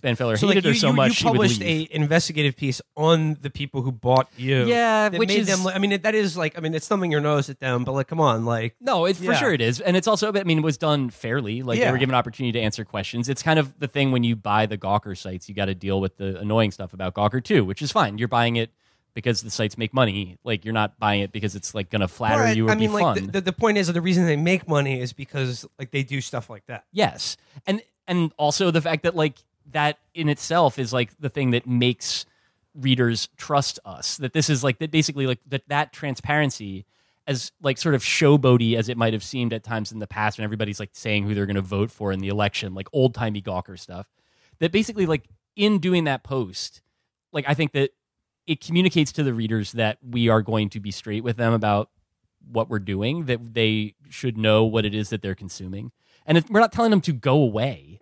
Spanfeller hated her so much, she would leave. You published an investigative piece on the people who bought you. Yeah, which made them, I mean, that is like, I mean, it's thumbing your nose at them, but like, come on, like... No, it's, for sure it is. And it's also, I mean, it was done fairly. Like, they were given an opportunity to answer questions. It's kind of the thing when you buy the Gawker sites, you got to deal with the annoying stuff about Gawker too, which is fine. You're buying it because the sites make money. Like, you're not buying it because it's like going to flatter you or be like, fun. The point is that the reason they make money is because like they do stuff like that. Yes. And also the fact that like, that in itself is like the thing that makes readers trust us, that this is like that basically like that transparency, as like sort of showboaty as it might have seemed at times in the past when everybody's like saying who they're going to vote for in the election, like old timey Gawker stuff, that basically like in doing that post, like I think that it communicates to the readers that we are going to be straight with them about what we're doing, that they should know what it is that they're consuming. And if we're not telling them to go away.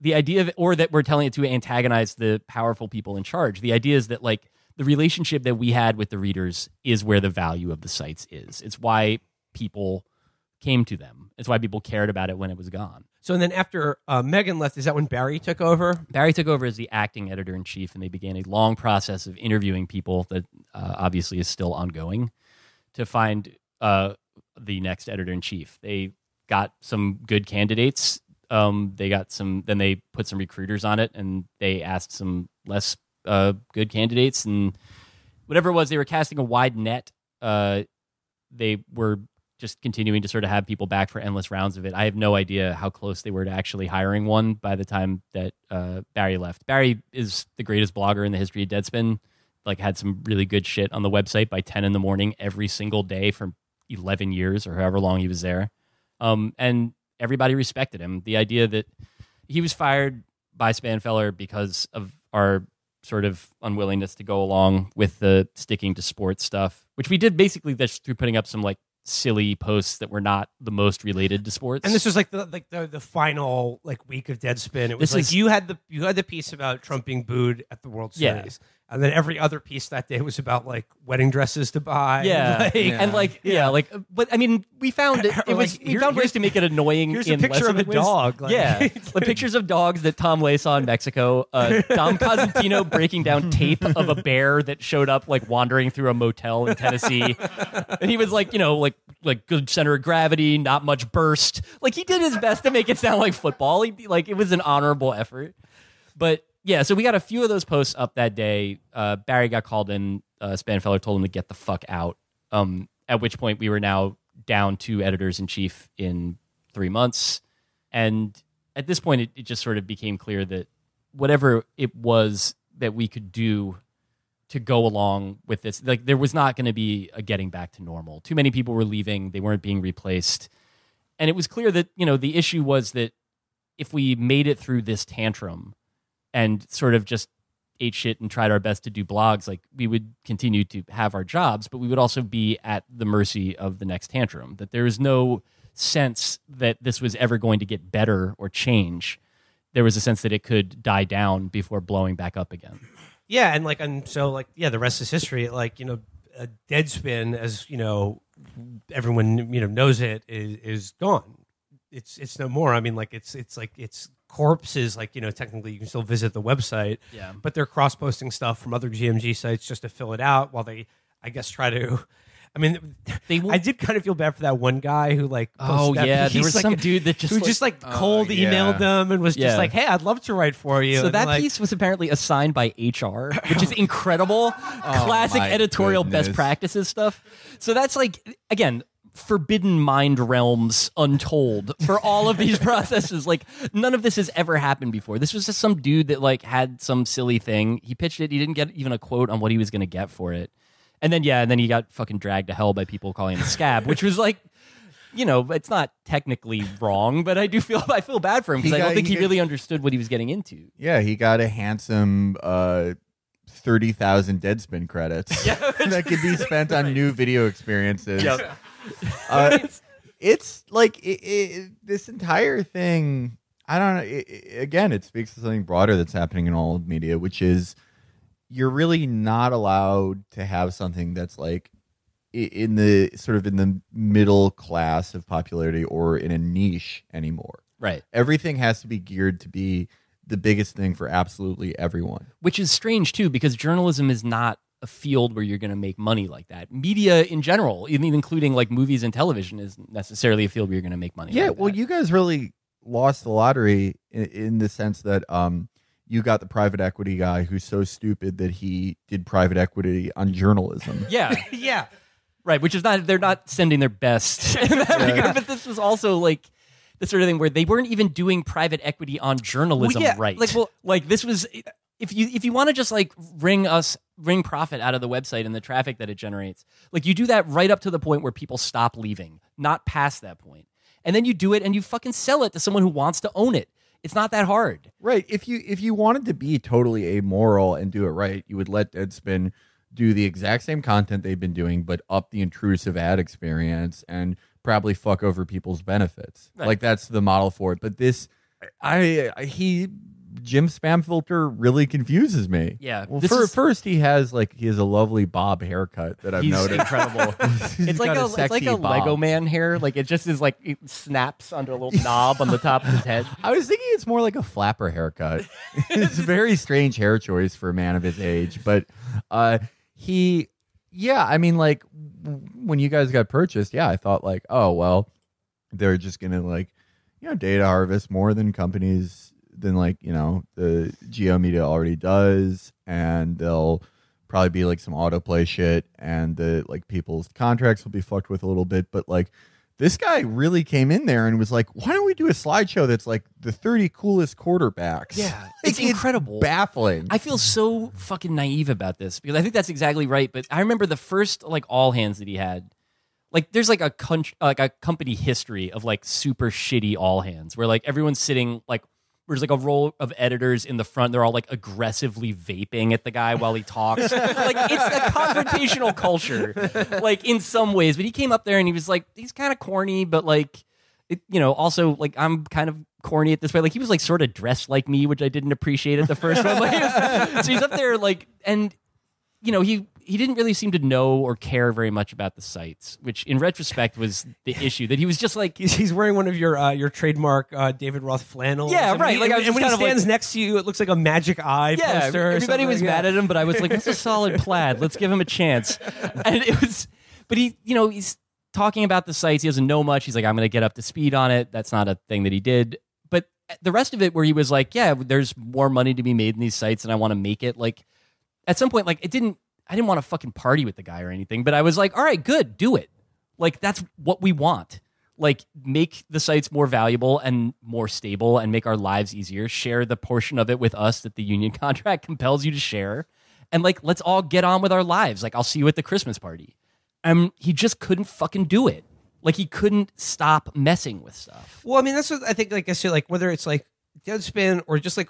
The idea of it, or that we're telling it to antagonize the powerful people in charge. The idea is that like the relationship that we had with the readers is where the value of the sites is. It's why people came to them. It's why people cared about it when it was gone. So and then after Megan left, is that when Barry took over? Barry took over as the acting editor-in-chief, and they began a long process of interviewing people that obviously is still ongoing to find the next editor-in-chief. They got some good candidates. They got some, then they put some recruiters on it and they asked some less good candidates and whatever it was, they were casting a wide net. They were just continuing to sort of have people back for endless rounds of it. I have no idea how close they were to actually hiring one by the time that Barry left. Barry is the greatest blogger in the history of Deadspin, like had some really good shit on the website by 10 in the morning every single day for 11 years or however long he was there. And everybody respected him. The idea that he was fired by Spanfeller because of our sort of unwillingness to go along with the sticking to sports stuff, which we did basically just through putting up some like silly posts that were not the most related to sports. And this was like the final like week of Deadspin. It was this like is, you had the piece about Trump being booed at the World Series. Yeah. And then every other piece that day was about like wedding dresses to buy. Yeah. But I mean, we found it, we found ways to make it annoying. Here's a picture of a dog. Like. Yeah. The pictures of dogs that Tom Lay saw in Mexico. Dom Cosentino breaking down tape of a bear that showed up like wandering through a motel in Tennessee. And he was like, you know, like good center of gravity, not much burst. Like he did his best to make it sound like football. Like it was an honorable effort, but yeah, so we got a few of those posts up that day. Barry got called in. Spanfeller told him to get the fuck out, at which point we were now down to editors-in-chief in 3 months. And at this point, it just sort of became clear that whatever it was that we could do to go along with this, like there was not going to be a getting back to normal. Too many people were leaving. They weren't being replaced. And it was clear that, you know, the issue was that if we made it through this tantrum and sort of just ate shit and tried our best to do blogs, like we would continue to have our jobs, but we would also be at the mercy of the next tantrum, that there is no sense that this was ever going to get better or change. There was a sense that it could die down before blowing back up again. Yeah. And like, and so like, yeah, the rest is history. Like, you know, a Deadspin, as you know, everyone, you know, knows it is gone. It's no more. I mean, like it's like it's corpses. Like, you know, technically you can still visit the website, yeah, but they're cross posting stuff from other GMG sites just to fill it out while they, I guess, try to, I mean, I did kind of feel bad for that one guy who, like, oh yeah, there was like some dude that just cold emailed them and was just like, "Hey, I'd love to write for you." So and that piece was apparently assigned by HR, which is incredible. Classic editorial best practices stuff. So that's like, again, forbidden mind realms untold for all of these processes. Like, none of this has ever happened before. This was just some dude that like had some silly thing. He pitched it. He didn't get even a quote on what he was going to get for it. And then, yeah, and then he got fucking dragged to hell by people calling him a scab, which was like, you know, it's not technically wrong, but I feel bad for him because I don't think he really understood what he was getting into. Yeah, he got a handsome 30,000 Deadspin credits that could be spent on new video experiences. Yep. It's like this entire thing, I don't know, again, it speaks to something broader that's happening in all media, which is, you're really not allowed to have something that's like in the sort of in the middle class of popularity or in a niche anymore. Right. Everything has to be geared to be the biggest thing for absolutely everyone. Which is strange, too, because journalism is not a field where you're going to make money like that. Media in general, even including like movies and television, isn't necessarily a field where you're going to make money. Yeah, like well, you guys really lost the lottery in the sense that you got the private equity guy who's so stupid that he did private equity on journalism. Yeah. Yeah. Right. Which is not, they're not sending their best. But this was also like the sort of thing where they weren't even doing private equity on journalism. Well, yeah, right. Like, well, like this was, if you want to just like wring profit out of the website and the traffic that it generates, like you do that right up to the point where people stop leaving, not past that point. And then you do it and you fucking sell it to someone who wants to own it. It's not that hard. Right. If you wanted to be totally amoral and do it right, you would let Deadspin do the exact same content they've been doing, but up the intrusive ad experience and probably fuck over people's benefits. Right. Like, that's the model for it. But this, Jim Spamfilter really confuses me. Yeah. Well, first he has a lovely bob haircut that I've noticed. Incredible. it's like a Lego man hair. Like it just is like it snaps under a little knob on the top of his head. I was thinking it's more like a flapper haircut. It's a very strange hair choice for a man of his age, but I mean, like when you guys got purchased, I thought like, oh well, they're just going to like, you know, data harvest more than companies than like, you know, the geo media already does, and they'll probably be like some autoplay shit, and the like people's contracts will be fucked with a little bit. But like this guy really came in there and was like, why don't we do a slideshow that's like the 30 coolest quarterbacks? Yeah, it's incredible. It's baffling. I feel so fucking naive about this because I think that's exactly right. But I remember the first like all hands that he had. Like there's like a company history of like super shitty all hands where like everyone's sitting like, there's like a roll of editors in the front. They're all like aggressively vaping at the guy while he talks. Like it's a confrontational culture, like in some ways. But he came up there and he was like, he's kind of corny, but like, it, you know, also like I'm kind of corny at this way. Like he was like sort of dressed like me, which I didn't appreciate at the first one. Like, so he's up there like, and you know, he didn't really seem to know or care very much about the sites, which in retrospect was the issue, that he was just like... He's wearing one of your trademark David Roth flannels. Yeah, right. And when he stands like, next to you, it looks like a Magic Eye poster. Yeah, everybody was mad at him, but I was like, that's a solid plaid. Let's give him a chance. And it was... But he, you know, he's talking about the sites. He doesn't know much. He's like, I'm going to get up to speed on it. That's not a thing that he did. But the rest of it where he was like, yeah, there's more money to be made in these sites and I want to make it. Like, at some point, like, it didn't... I didn't want to fucking party with the guy or anything, but I was like, all right, good, do it. Like, that's what we want. Like, make the sites more valuable and more stable and make our lives easier. Share the portion of it with us that the union contract compels you to share. And, like, let's all get on with our lives. Like, I'll see you at the Christmas party. He just couldn't fucking do it. Like, he couldn't stop messing with stuff. Well, I mean, that's what I think, like I said, like, whether it's, like, Deadspin or just, like,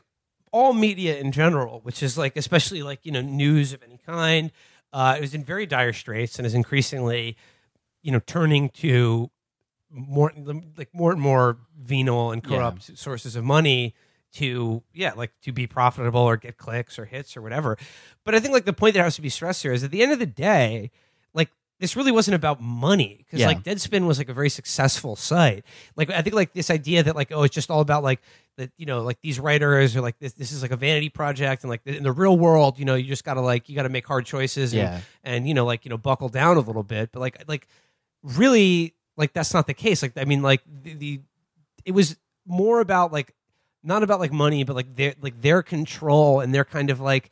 all media in general, which is like, especially like, you know, news of any kind, it was in very dire straits and is increasingly, you know, turning to more, like more and more venal and corrupt sources of money to, like to be profitable or get clicks or hits or whatever. But I think like the point that has to be stressed here is at the end of the day, like this really wasn't about money because like Deadspin was like a very successful site. Like I think like this idea that like, oh, it's just all about like that, you know, like these writers are like, this is like a vanity project. And like in the real world, you know, you just gotta like, you gotta make hard choices and, you know, like, you know, buckle down a little bit, but like really like, that's not the case. Like, I mean, like it was more about like, not about like money, but like their control and their kind of like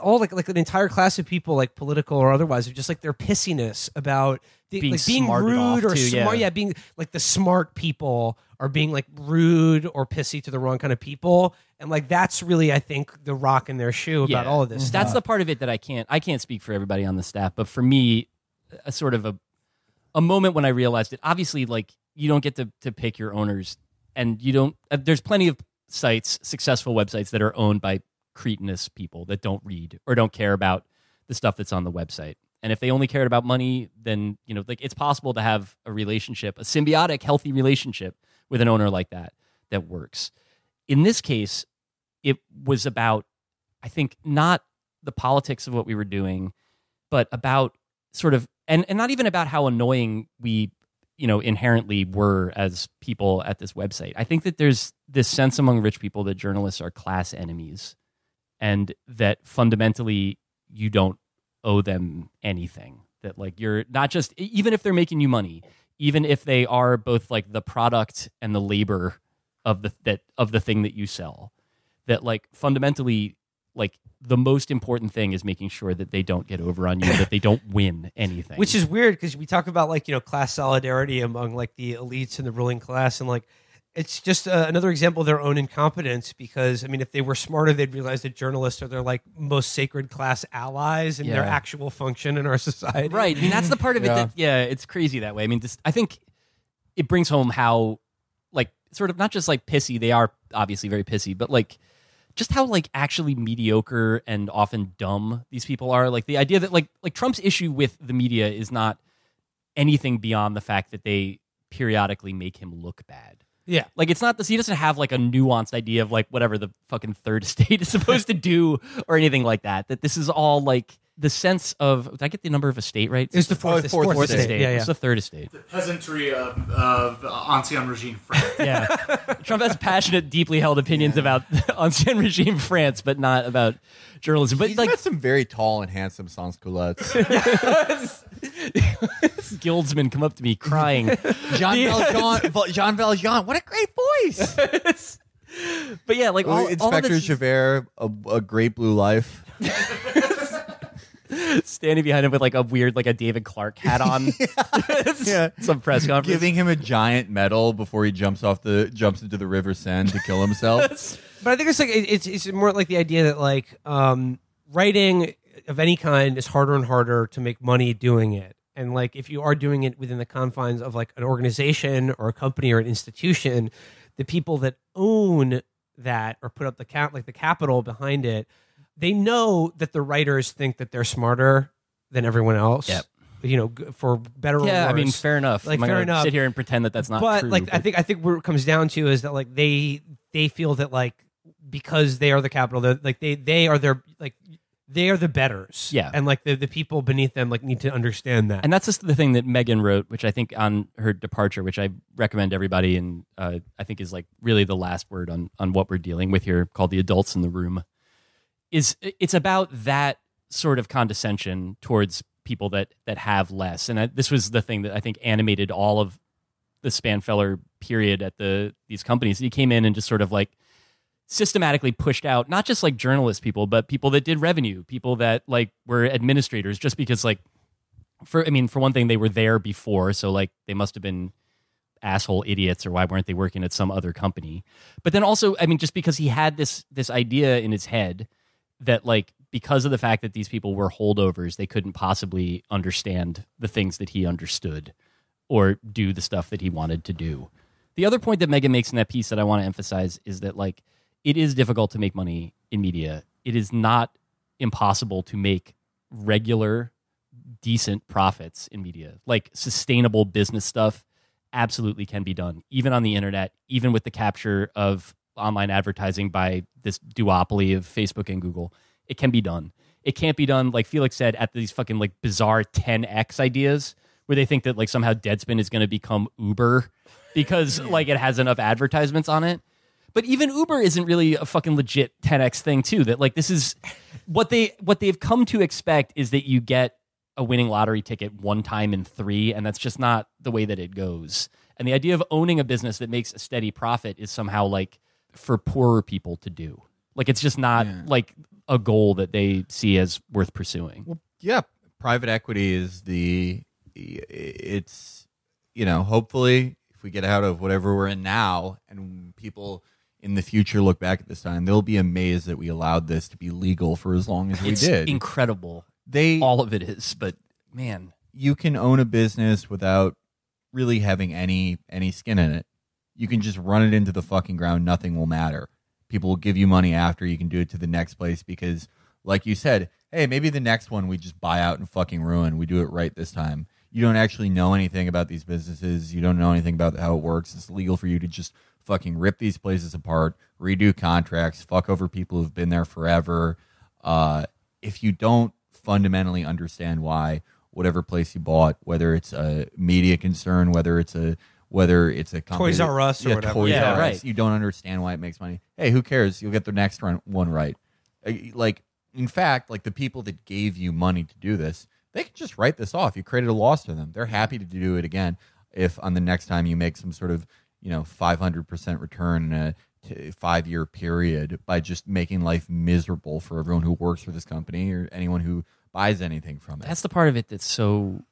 all like an entire class of people, like political or otherwise, of just like their pissiness about being rude or smart. Yeah, being like the smart people are being like rude or pissy to the wrong kind of people. And like that's really, I think, the rock in their shoe about all of this stuff. That's the part of it that I can't speak for everybody on the staff, but for me, a sort of a moment when I realized it. Obviously, like you don't get to pick your owners, and you don't. There's plenty of sites, successful websites that are owned by cretinous people that don't read or don't care about the stuff that's on the website. And if they only cared about money, then, you know, like it's possible to have a relationship, a symbiotic, healthy relationship with an owner like that, that works. In this case, it was about, I think, not the politics of what we were doing, but about sort of, and not even about how annoying we, you know, inherently were as people at this website. I think that there's this sense among rich people that journalists are class enemies and that fundamentally you don't owe them anything. That like you're not just, even if they're making you money, even if they are both like the product and the labor of the thing that you sell, that like fundamentally like the most important thing is making sure that they don't get over on you, that they don't win anything. Which is weird because we talk about like, you know, class solidarity among like the elites and the ruling class. And like, it's just another example of their own incompetence because, I mean, if they were smarter, they'd realize that journalists are their like most sacred class allies and their actual function in our society. Right. I mean, that's the part of it that, it's crazy that way. I mean, this, I think it brings home how like sort of not just like pissy, they are obviously very pissy, but like, just how like actually mediocre and often dumb these people are. Like the idea that like Trump's issue with the media is not anything beyond the fact that they periodically make him look bad. Yeah. Like it's not this, he doesn't have like a nuanced idea of like whatever the fucking third estate is supposed to do or anything like that. That this is all like the sense of, did I get the number of estate right? It's the fourth estate. Yeah. It's the third estate. The peasantry of ancien regime France. Yeah. Trump has passionate, deeply held opinions about ancien regime France, but not about journalism. But he's like, got some very tall and handsome sans-culottes. Guildsmen come up to me crying. Jean Valjean, what a great voice. But yeah, like Inspector Javert, a Great Blue Life. Standing behind him with like a weird, like a David Clark hat on. Some press conference. Giving him a giant medal before he jumps into the River Seine to kill himself. But I think it's like it's more like the idea that like writing of any kind is harder and harder to make money doing it. And like if you are doing it within the confines of like an organization or a company or an institution, the people that own that or put up the capital behind it, they know that the writers think that they're smarter than everyone else. Yep. You know, for better or worse. Yeah, I mean, fair enough. Like, fair enough. Sit here and pretend that that's not true. But like, I think what it comes down to is that like they feel that like because they are the capital, like they are their like they are the betters. Yeah, and like the people beneath them like need to understand that. And that's just the thing that Megan wrote, which I think on her departure, which I recommend everybody, and I think is like really the last word on what we're dealing with here, called The Adults in the Room. It's about that sort of condescension towards people that have less. And this was the thing that I think animated all of the Spanfeller period at these companies. He came in and just sort of like systematically pushed out, not just like journalist people, but people that did revenue, people that like were administrators, just because like, for one thing, they were there before. So like they must have been asshole idiots, or why weren't they working at some other company? But then also, I mean, just because he had this idea in his head that like because of the fact that these people were holdovers, they couldn't possibly understand the things that he understood or do the stuff that he wanted to do. The other point that Megan makes in that piece that I want to emphasize is that like it is difficult to make money in media. It is not impossible to make regular, decent profits in media. Like sustainable business stuff absolutely can be done, even on the internet, even with the capture of online advertising by this duopoly of Facebook and Google. It can be done. It can't be done, like Felix said, at these fucking like bizarre 10X ideas where they think that like somehow Deadspin is going to become Uber because like it has enough advertisements on it. But even Uber isn't really a fucking legit 10X thing too. That like this is what they've come to expect is that you get a winning lottery ticket one time in three, and that's just not the way that it goes. And the idea of owning a business that makes a steady profit is somehow like for poorer people to do. Like it's just not like a goal that they see as worth pursuing. Well, yeah, private equity is it's, you know, hopefully if we get out of whatever we're in now and people in the future look back at this time, they'll be amazed that we allowed this to be legal for as long as we did. It's incredible. All of it is, but man, you can own a business without really having any skin in it. You can just run it into the fucking ground. Nothing will matter. People will give you money after. You can do it to the next place because, like you said, hey, maybe the next one we just buy out and fucking ruin. We do it right this time. You don't actually know anything about these businesses. You don't know anything about how it works. It's legal for you to just fucking rip these places apart, redo contracts, fuck over people who've been there forever. If you don't fundamentally understand why whatever place you bought, whether it's a media concern, whether it's a company, Toys R Us or whatever, Toys R Us, you don't understand why it makes money. Hey, who cares? You'll get the next one right. Like, in fact, like the people that gave you money to do this, they can just write this off. You created a loss to them. They're happy to do it again if on the next time you make some sort of, you know, 500% return in a 5-year period by just making life miserable for everyone who works for this company or anyone who buys anything from it. That's the part of it that's so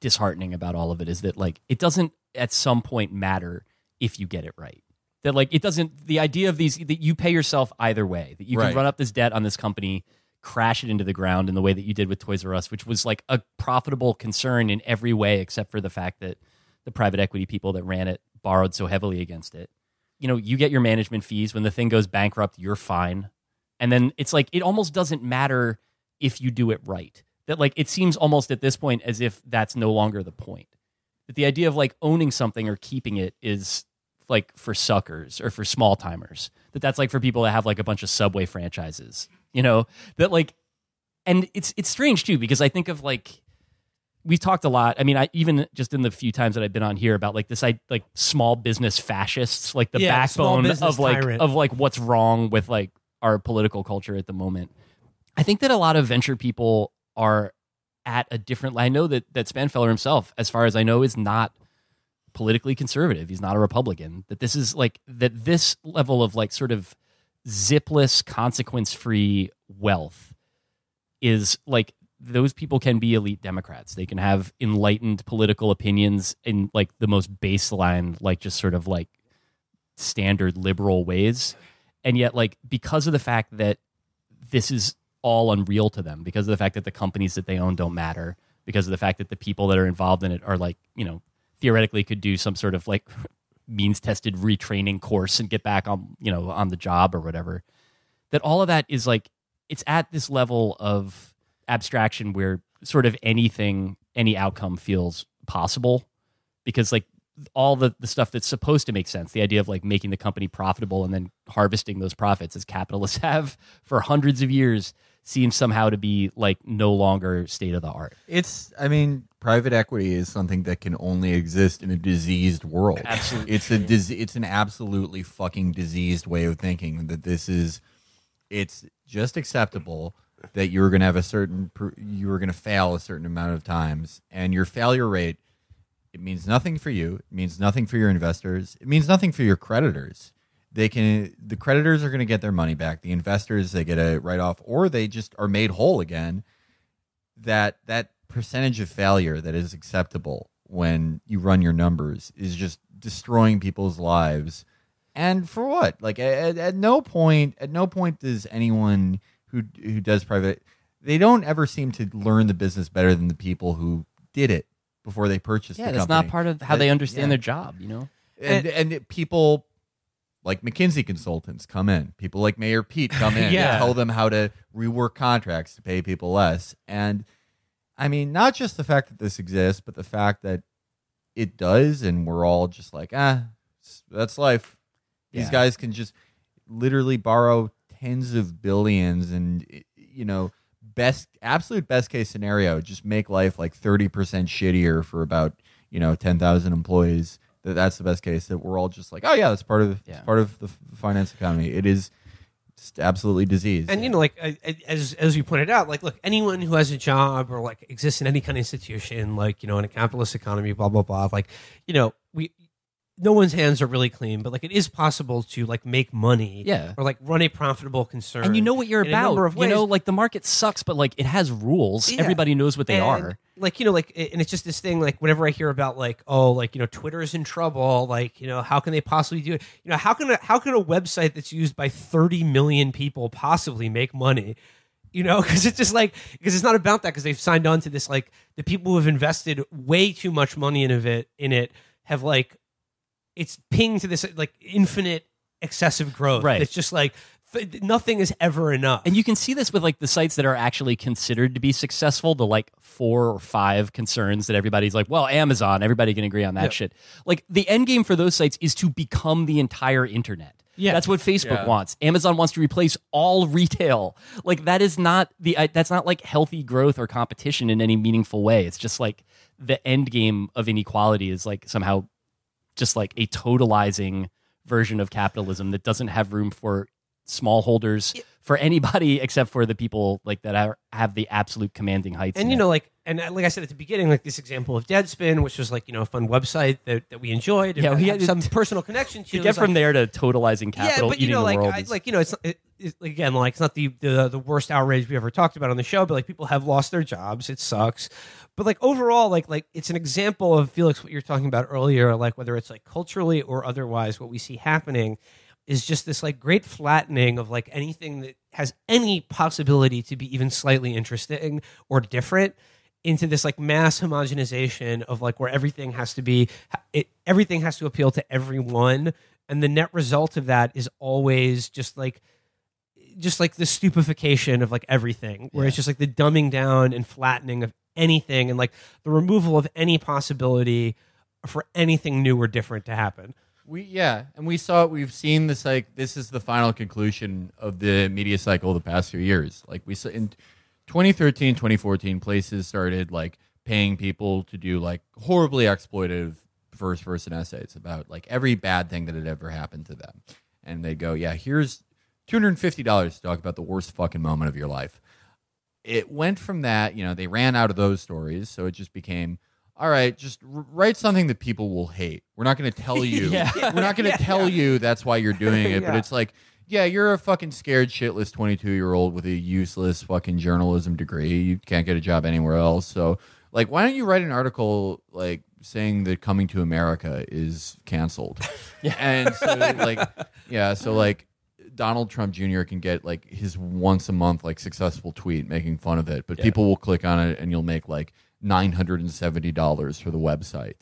disheartening about all of it, is that like it doesn't at some point matter if you get it right. That like it doesn't, the idea of these, that you pay yourself either way, that you can run up this debt on this company, crash it into the ground in the way that you did with Toys R Us, which was like a profitable concern in every way except for the fact that the private equity people that ran it borrowed so heavily against it. You know, you get your management fees. When the thing goes bankrupt, you're fine. And then it's like, it almost doesn't matter if you do it right. That like, it seems almost at this point as if that's no longer the point. That the idea of like owning something or keeping it is like for suckers or for small timers. That's like for people that have like a bunch of Subway franchises, you know, that like, and it's strange too, because I think of like, we've talked a lot. I mean, I even just in the few times that I've been on here about like this, I like small business fascists, like the backbone of like tyrant. Of like what's wrong with like our political culture at the moment. I think that a lot of venture people are at a different. I know that Spanfeller himself, as far as I know, is not politically conservative. He's not a Republican. That this is like that this level of like sort of zipless, consequence-free wealth is like. Those people can be elite Democrats. They can have enlightened political opinions in like the most baseline, like just sort of like standard liberal ways. And yet like, because of the fact that this is all unreal to them, because of the fact that the companies that they own don't matter, because of the fact that the people that are involved in it are like, you know, theoretically could do some sort of like means tested retraining course and get back on, you know, on the job or whatever, that all of that is like, it's at this level of abstraction where sort of anything, any outcome feels possible, because like all the stuff that's supposed to make sense, the idea of like making the company profitable and then harvesting those profits as capitalists have for hundreds of years seems somehow to be like no longer state of the art. It's, I mean, private equity is something that can only exist in a diseased world. Absolutely. It's an absolutely fucking diseased way of thinking that it's just acceptable that you were going to have you were going to fail a certain amount of times, and your failure rate, it means nothing for you. It means nothing for your investors. It means nothing for your creditors. The creditors are going to get their money back. The investors, they get a write off, or they just are made whole again. That percentage of failure that is acceptable when you run your numbers is just destroying people's lives. And for what? Like at no point does anyone who does private, they don't ever seem to learn the business better than the people who did it before they purchased the company. Yeah, that's not part of how they understand their job, you know? And people like McKinsey consultants come in, people like Mayor Pete come in, and tell them how to rework contracts to pay people less. And I mean, not just the fact that this exists, but the fact that it does, and we're all just like, ah, that's life. These guys can just literally borrow tens of billions and, you know, absolute best case scenario, just make life like 30% shittier for about, you know, 10,000 employees. That's the best case, that we're all just like, oh yeah, that's part of the finance economy. It is absolutely diseased. And you know, like as you pointed out, like, look, anyone who has a job or like exists in any kind of institution, like, you know, in a capitalist economy, blah blah blah, like, you know, no one's hands are really clean, but like it is possible to like make money, or like run a profitable concern. And you know what you're about. You know, like the market sucks, but like it has rules. Yeah. Everybody knows what they are. Like, you know, like, and it's just this thing. Like, whenever I hear about like, oh, like, you know, Twitter's in trouble. Like, you know, how can they possibly do it? You know, how can a website that's used by 30 million people possibly make money? You know, because it's just like, because it's not about that. Because they've signed on to this. Like, the people who have invested way too much money in it have like. It's pinged to this like infinite excessive growth. Right. It's just like nothing is ever enough. And you can see this with like the sites that are actually considered to be successful, the like 4 or 5 concerns that everybody's like, well, Amazon, everybody can agree on that shit. Like the end game for those sites is to become the entire internet. Yeah. That's what Facebook wants. Amazon wants to replace all retail. Like that is not that's not like healthy growth or competition in any meaningful way. It's just like the end game of inequality is like somehow just like a totalizing version of capitalism that doesn't have room for smallholders, for anybody except for the people like that have the absolute commanding heights. And you know, like, and like I said at the beginning, like this example of Deadspin, which was like, you know, a fun website that we enjoyed. And we had some personal connection to get from there to totalizing capital. Yeah, but you know, like, you know, it's again, like it's not the worst outrage we ever talked about on the show, but like people have lost their jobs. It sucks. But like overall, like it's an example of, Felix, what you're talking about earlier, like whether it's like culturally or otherwise, what we see happening is just this like great flattening of like anything that has any possibility to be even slightly interesting or different into this like mass homogenization of like where everything has to be, everything has to appeal to everyone. And the net result of that is always just like the stupefaction of like everything, where it's just like the dumbing down and flattening of anything and like the removal of any possibility for anything new or different to happen. We saw it. We've seen this, like, this is the final conclusion of the media cycle the past few years. Like we saw in 2013, 2014, places started like paying people to do like horribly exploitive first person essays about like every bad thing that had ever happened to them. And they go, yeah, here's $250 to talk about the worst fucking moment of your life. It went from that, you know, they ran out of those stories. So it just became, all right, just write something that people will hate. We're not going to tell you. We're not going to tell you that's why you're doing it. But it's like, yeah, you're a fucking scared shitless 22-year-old with a useless fucking journalism degree. You can't get a job anywhere else. So like, why don't you write an article like saying that Coming to America is canceled? And so like, so like, Donald Trump Jr. can get like his once a month like successful tweet making fun of it, but people will click on it and you'll make like $970 for the website.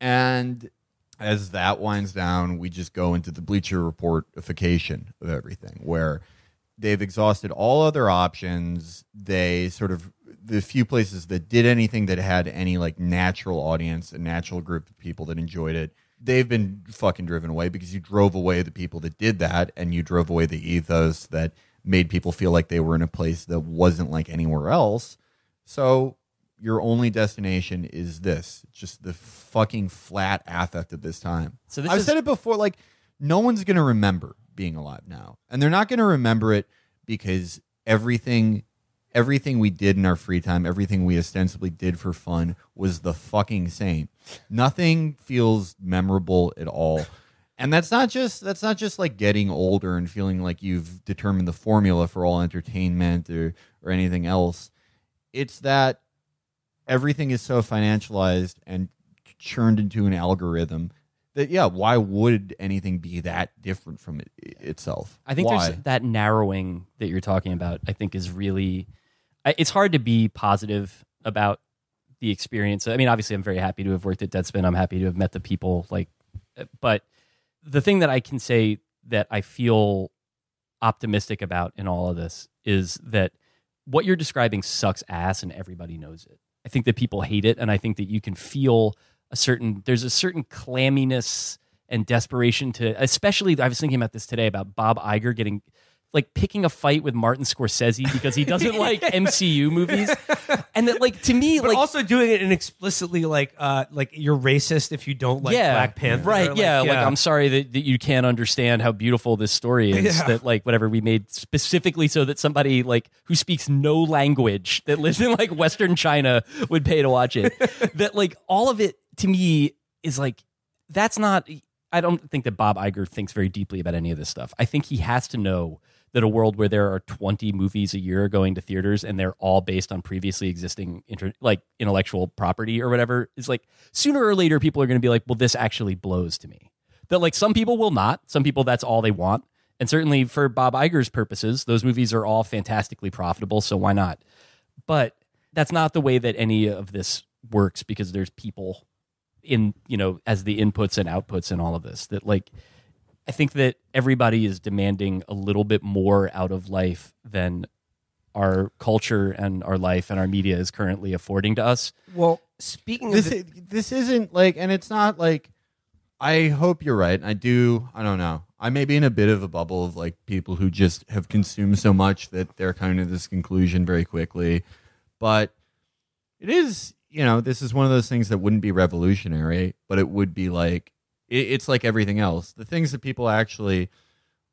And as that winds down, we just go into the Bleacher Reportification of everything, where they've exhausted all other options. They sort of, the few places that did anything that had any like natural audience, a natural group of people that enjoyed it, they've been fucking driven away, because you drove away the people that did that, and you drove away the ethos that made people feel like they were in a place that wasn't like anywhere else. So your only destination is this, just the fucking flat affect of this time. So this I've said it before, like no one's going to remember being alive now, and they're not going to remember it because everything we did in our free time, everything we ostensibly did for fun was the fucking same. Nothing feels memorable at all. And that's not just like getting older and feeling like you've determined the formula for all entertainment or anything else. It's that everything is so financialized and churned into an algorithm that, yeah, why would anything be that different from itself? I think there's that narrowing that you're talking about, I think, is really... It's hard to be positive about the experience. I mean, obviously, I'm very happy to have worked at Deadspin. I'm happy to have met the people. But the thing that I can say that I feel optimistic about in all of this is that what you're describing sucks ass and everybody knows it. I think that people hate it, and I think that you can feel there's a certain clamminess and desperation to, especially, I was thinking about this today about Bob Iger getting, like, picking a fight with Martin Scorsese because he doesn't like MCU movies. And that, like, to me, but like, also doing it in explicitly, like you're racist if you don't like Black Panther. Right, like, yeah. Like, I'm sorry that you can't understand how beautiful this story is. Yeah. That, like, whatever, we made specifically so that somebody, like, who speaks no language that lives in, like, Western China would pay to watch it. That, like, all of it, to me, is, like, that's not... I don't think that Bob Iger thinks very deeply about any of this stuff. I think he has to know that a world where there are 20 movies a year going to theaters and they're all based on previously existing intellectual property or whatever is, like, sooner or later people are going to be like, well, this actually blows to me. That, like, some people will not. Some people, that's all they want. And certainly for Bob Iger's purposes, those movies are all fantastically profitable, so why not? But that's not the way that any of this works, because there's people in, you know, as the inputs and outputs and all of this, that, like, I think that everybody is demanding a little bit more out of life than our culture and our life and our media is currently affording to us. Well, speaking of this isn't like, and it's not like, I hope you're right. I don't know. I may be in a bit of a bubble of, like, people who just have consumed so much that they're coming to this conclusion very quickly. But it is, you know, this is one of those things that wouldn't be revolutionary, but it would be like, it's like everything else. The things that people actually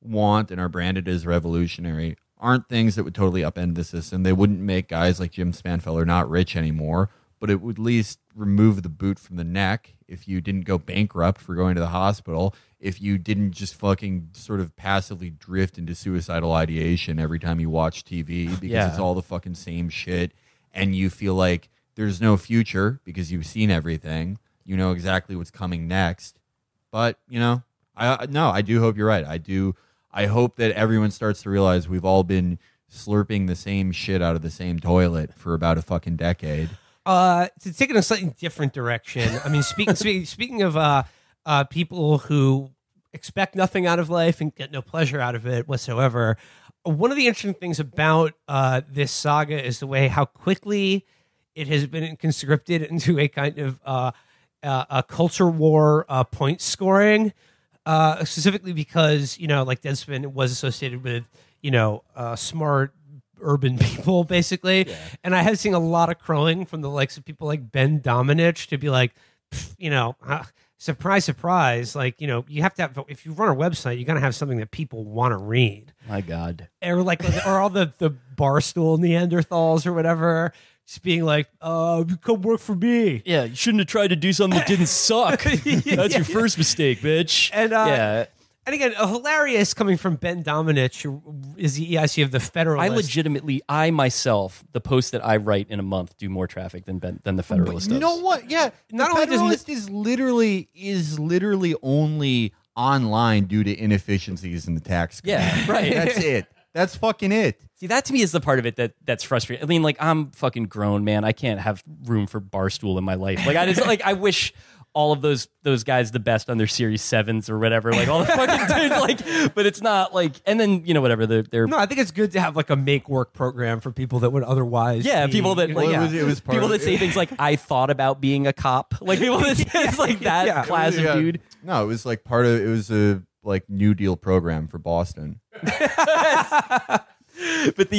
want and are branded as revolutionary aren't things that would totally upend the system. They wouldn't make guys like Jim Spanfeller not rich anymore, but it would at least remove the boot from the neck if you didn't go bankrupt for going to the hospital, if you didn't just fucking sort of passively drift into suicidal ideation every time you watch TV because it's all the fucking same shit and you feel like there's no future because you've seen everything. You know exactly what's coming next. But, you know, I do hope you're right. I hope that everyone starts to realize we've all been slurping the same shit out of the same toilet for about a fucking decade. To take it a slightly different direction. I mean, speaking of people who expect nothing out of life and get no pleasure out of it whatsoever, one of the interesting things about this saga is the way how quickly it has been conscripted into a kind of... a culture war point scoring, specifically because, you know, like Deadspin was associated with, you know, smart urban people, basically. Yeah. And I have seen a lot of crowing from the likes of people like Ben Domenech to be like, you know, surprise, surprise. Like, you know, you have to have, if you run a website, you got to have something that people want to read. My God. Or like, or all the Barstool Neanderthals or whatever. Just being like, you come work for me. Yeah, you shouldn't have tried to do something that didn't suck. That's your first mistake, bitch. And and again, a hilarious coming from Ben Domenech, who is the EIC of the Federalist. I myself, the post that I write in a month do more traffic than the Federalist does. You know what? Yeah, not only Federalist is literally only online due to inefficiencies in the tax code. Yeah, right. That's it. That's fucking it. See, that to me is the part of it that's frustrating. I mean, like, I'm fucking grown, man. I can't have room for Barstool in my life. Like, I just like, I wish all of those guys the best on their Series 7s or whatever. Like, all the fucking dudes, like, but it's not like, and then, you know, whatever. No, I think it's good to have, like, a make work program for people that would otherwise. Yeah, people that, like, people that say things like, I thought about being a cop. Like, people that say it's like that class of dude. No, it was like part of, it was a, like, New Deal program for Boston. But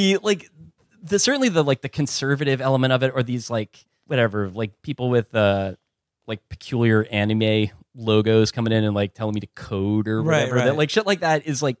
certainly the conservative element of it, or these, like, whatever, like, people with like peculiar anime logos coming in and, like, telling me to code or whatever, right. That, like, shit like that is like,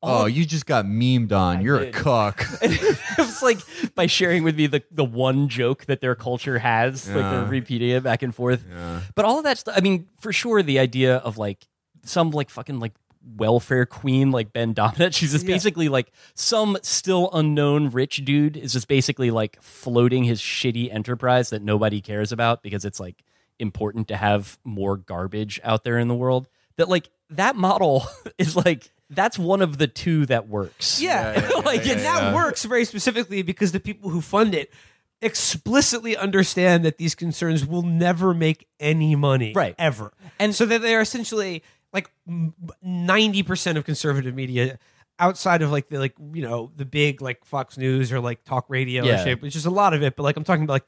oh, you just got memed on. You're a cuck. It was like, by sharing with me the one joke that their culture has, like, they're repeating it back and forth. Yeah. But all of that stuff, I mean, for sure, the idea of, like, some, like, fucking, like, welfare queen like Ben Domenech, she's just basically like some still unknown rich dude is just basically, like, floating his shitty enterprise that nobody cares about because it's, like, important to have more garbage out there in the world. That, like, that model is, like, that's one of the two that works. That works very specifically because the people who fund it explicitly understand that these concerns will never make any money, right? Ever. And so that they are essentially like 90% of conservative media outside of like the, like, you know, the big like Fox News or like talk radio or shit, which is a lot of it. But like I'm talking about like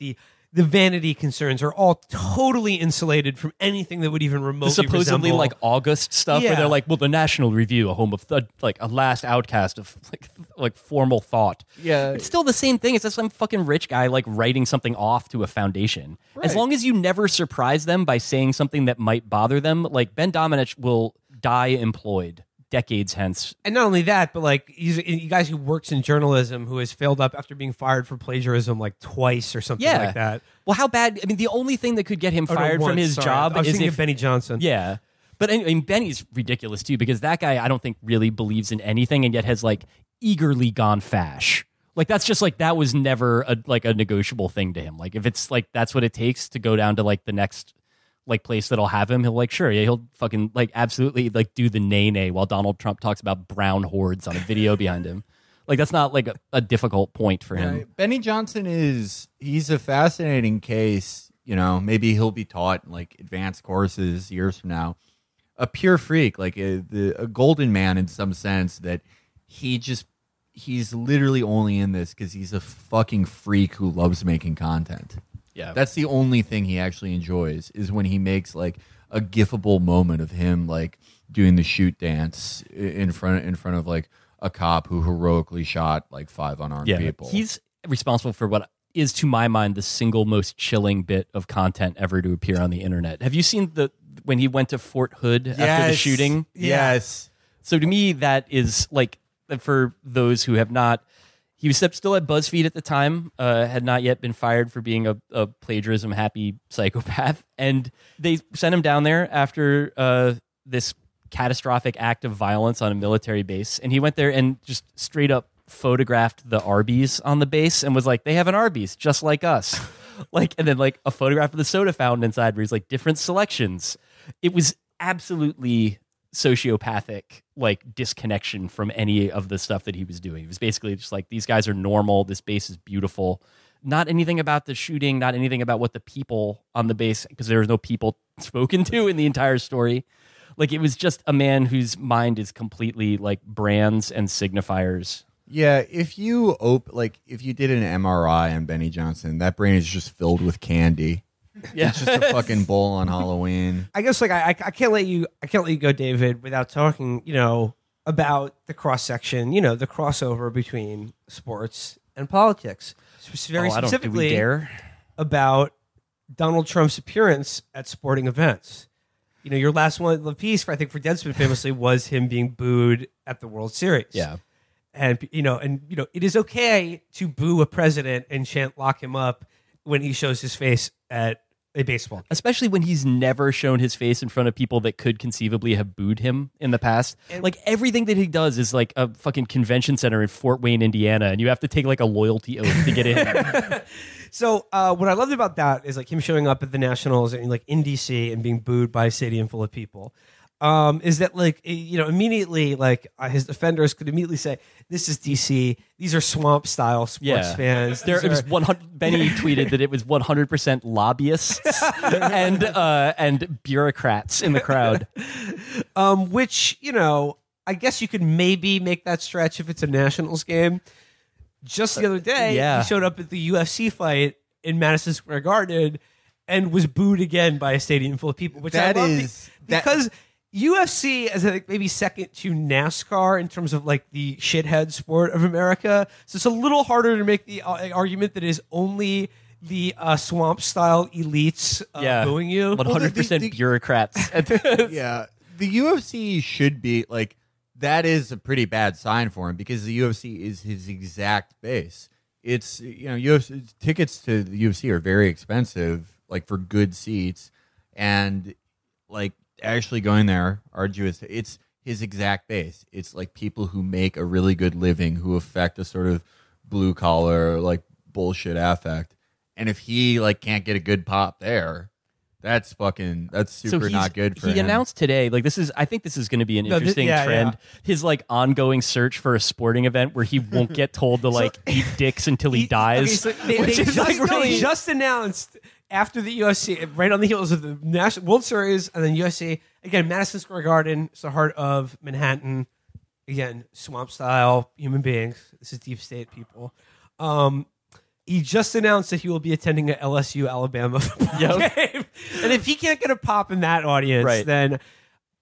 the vanity concerns are all totally insulated from anything that would even remotely supposedly resemble. Like August stuff where they're like, well, the National Review, a home of like a last outcast of like formal thought. Yeah. It's still the same thing. It's just some fucking rich guy like writing something off to a foundation. Right. As long as you never surprise them by saying something that might bother them, like Ben Domenech will die employed decades hence. And not only that, but like you guys who works in journalism who has failed up after being fired for plagiarism like twice or something like that. Well, how bad? I mean, the only thing that could get him fired from his job is if Benny Johnson. Yeah. But I mean, Benny's ridiculous too, because that guy I don't think really believes in anything and yet has like eagerly gone fash. Like that's just like that was never a negotiable thing to him. Like if it's like that's what it takes to go down to like the next like place that'll have him, he'll like, sure, yeah, he'll fucking like absolutely like do the nay-nay while Donald Trump talks about brown hordes on a video behind him. Like that's not like a difficult point for him. Right. Benny Johnson he's a fascinating case, you know. Maybe he'll be taught in, like, advanced courses years from now. A pure freak, like a golden man in some sense, that he's literally only in this because he's a fucking freak who loves making content. Yeah, that's the only thing he actually enjoys is when he makes like a gifable moment of him like doing the shoot dance in front of like a cop who heroically shot like 5 unarmed people. He's responsible for what is, to my mind, the single most chilling bit of content ever to appear on the internet. Have you seen when he went to Fort Hood after the shooting? Yes. So to me, that is like, for those who have not. He was still at BuzzFeed at the time, had not yet been fired for being a plagiarism-happy psychopath. And they sent him down there after this catastrophic act of violence on a military base. And he went there and just straight up photographed the Arby's on the base and was like, they have an Arby's just like us. Like, and then like a photograph of the soda fountain inside where he's like, different selections. It was absolutely sociopathic, like, disconnection from any of the stuff that he was doing. It was basically just like, these guys are normal, this base is beautiful, not anything about the shooting, not anything about what the people on the base, because there was no people spoken to in the entire story. Like, it was just a man whose mind is completely like brands and signifiers. Yeah, if you did an MRI on Benny Johnson, that brain is just filled with candy. Yeah. It's just a fucking bowl on Halloween. I guess like I can't let you go, David, without talking, you know, about the cross section, you know, the crossover between sports and politics. Very specifically about Donald Trump's appearance at sporting events. You know, your last one piece, I think, for Deadspin famously was him being booed at the World Series. Yeah. And you know, it is okay to boo a president and chant lock him up when he shows his face at a baseball game. Especially when he's never shown his face in front of people that could conceivably have booed him in the past. And like everything that he does is like a fucking convention center in Fort Wayne, Indiana, and you have to take like a loyalty oath to get in. So what I loved about that is like him showing up at the Nationals and like in DC and being booed by a stadium full of people. Is that like, you know, immediately like his defenders could immediately say, this is DC. These are swamp style sports fans. It was 100, Benny tweeted that it was 100% lobbyists and bureaucrats in the crowd. Which, you know, I guess you could maybe make that stretch if it's a Nationals game. Just the other day, he showed up at the UFC fight in Madison Square Garden and was booed again by a stadium full of people, which that I love is, because UFC is like maybe second to NASCAR in terms of like the shithead sport of America. So it's a little harder to make the argument that it is only the swamp style elites booing you. 100% bureaucrats. Yeah, the UFC should be like, that is a pretty bad sign for him because the UFC is his exact base. It's, you know, UFC, tickets to the UFC are very expensive, like for good seats, and like, actually going there arduous. It's his exact base. It's like people who make a really good living, who affect a sort of blue collar like bullshit affect. And if he like can't get a good pop there, that's super not good for him. He announced today, like I think this is going to be an interesting trend. Yeah. His like ongoing search for a sporting event where he won't get told to like eat dicks until he dies. Okay, so they just announced after the UFC, right on the heels of the National World Series and then UFC, again, Madison Square Garden, it's the heart of Manhattan. Again, swamp-style human beings. This is deep state people. He just announced that he will be attending a LSU-Alabama football game. And if he can't get a pop in that audience, then